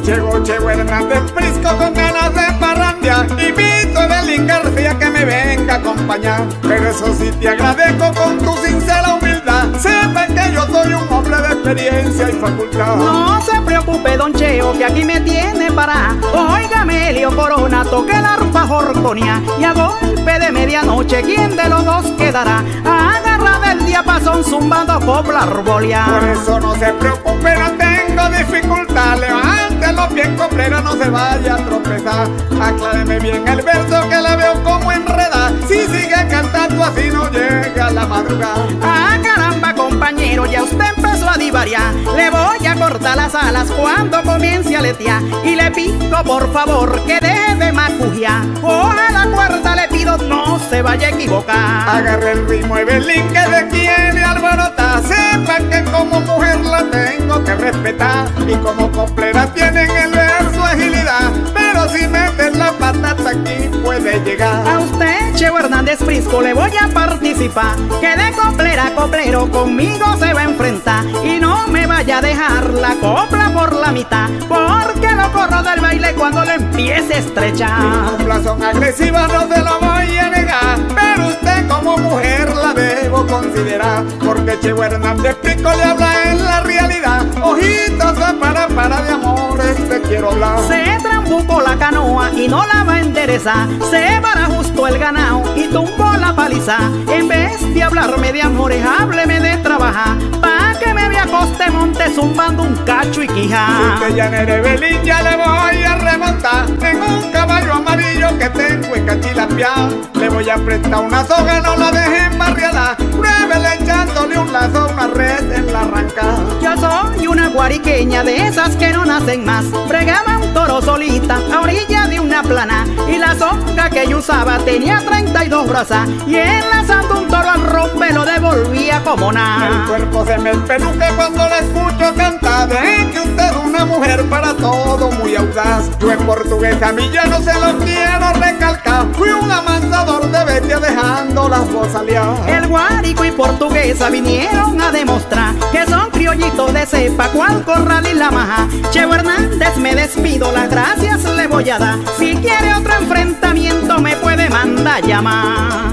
Llegó Cheo Hernández Frisco con ganas de parrandear, invito a Belín García que me venga a acompañar. Pero eso sí te agradezco con tu sincera humildad, sepan que yo soy un hombre de experiencia y facultad. No se preocupe don Cheo que aquí me tiene para, óigame Helio Corona, toque el arpa jorconia, y a golpe de medianoche quién de los dos quedará agarrada del diapasón zumbando copla arbolia. Por eso no se preocupe, no tengo dificultad, levanta los pies coplera, no se vaya a tropezar. Acláreme bien el verso que la veo como enredada, si sigue cantando así no llega la madrugada. Ah caramba compañero, ya usted empezó a divariar, le voy a cortar las alas cuando comience a letear. Y le pido por favor que deje de macujear, coja la cuerda le pido no se vaya a equivocar. Agarre el ritmo Evelin que le quiere alborotar, sepan que como mujer la tengo que respetar. Y como coplera tiene tienen el verso agilidad, pero si meten la patata aquí puede llegar. A usted, Cheo Hernández Frisco, le voy a participar, que de coplera a coplero conmigo se va a enfrentar. Y no me vaya a dejar la copla por la mitad, porque lo corro del baile cuando le empiece a estrechar. Mis coplas son agresivas, no se lo voy a negar, pero usted como mujer la debo considerar. Porque Cheo Hernández Frisco le habla en la realidad, ojitos a para para de amor. Te quiero hablar. Se trambucó la canoa y no la va a enderezar, se barajustó el ganao y tumbó la paliza. En vez de hablarme de amores, hábleme de trabajar, pa' que me vea coste monte zumbando un cacho y quija. Si te llanere Belín ya le voy a remontar, tengo un caballo amarillo que tengo en Cachilapia. Le voy a prestar una soga, no la dejen barriada, pruébele echándole un lazo, una red en la arrancada. Yo soy una guariqueña de esas que no nacen más, fregaba un toro solita a orilla de una plana, y la soga que yo usaba tenía treinta y dos brazas, y enlazando un toro al rompe lo devolvía como nada. El cuerpo se me espeluca cuando la escucho cantar, es que usted es una mujer para todo muy audaz. Yo en portugués a mí ya no se lo quiero recalcar, fui un amansador de bestia dejando las cosas liadas. El guarico y portuguesa vinieron a demostrar que son criollitos de cepa cual corral y la maja. Cheo Hernández me despido, las gracias le voy a dar, si quiere otro enfrentamiento me puede mandar llamar.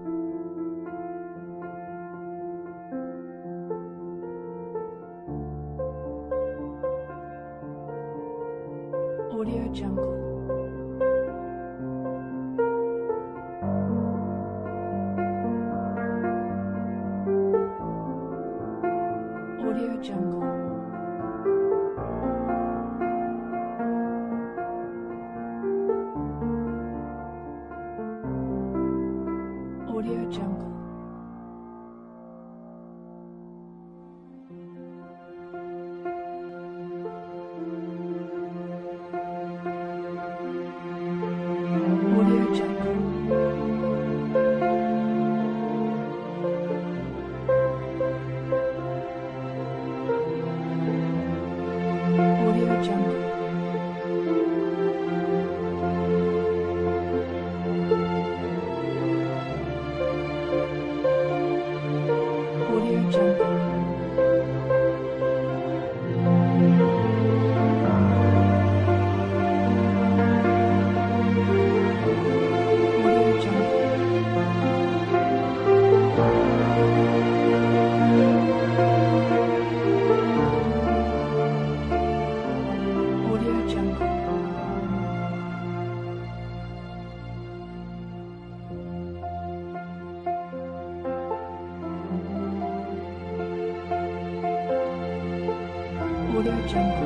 Audio Jungle. Audio Jungle. Audio Jungle. escuchando. Jungle.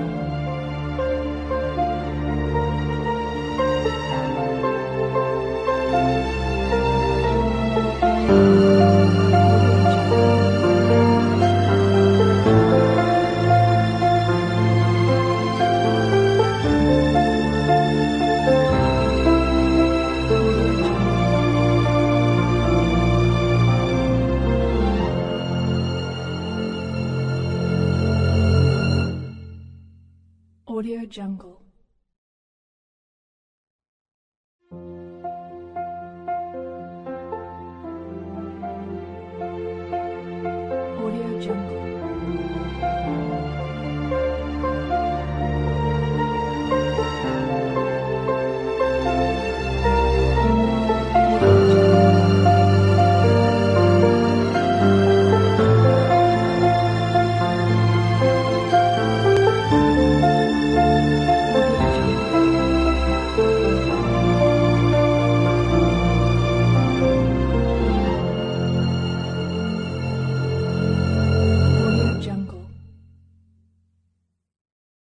Audio Jungle.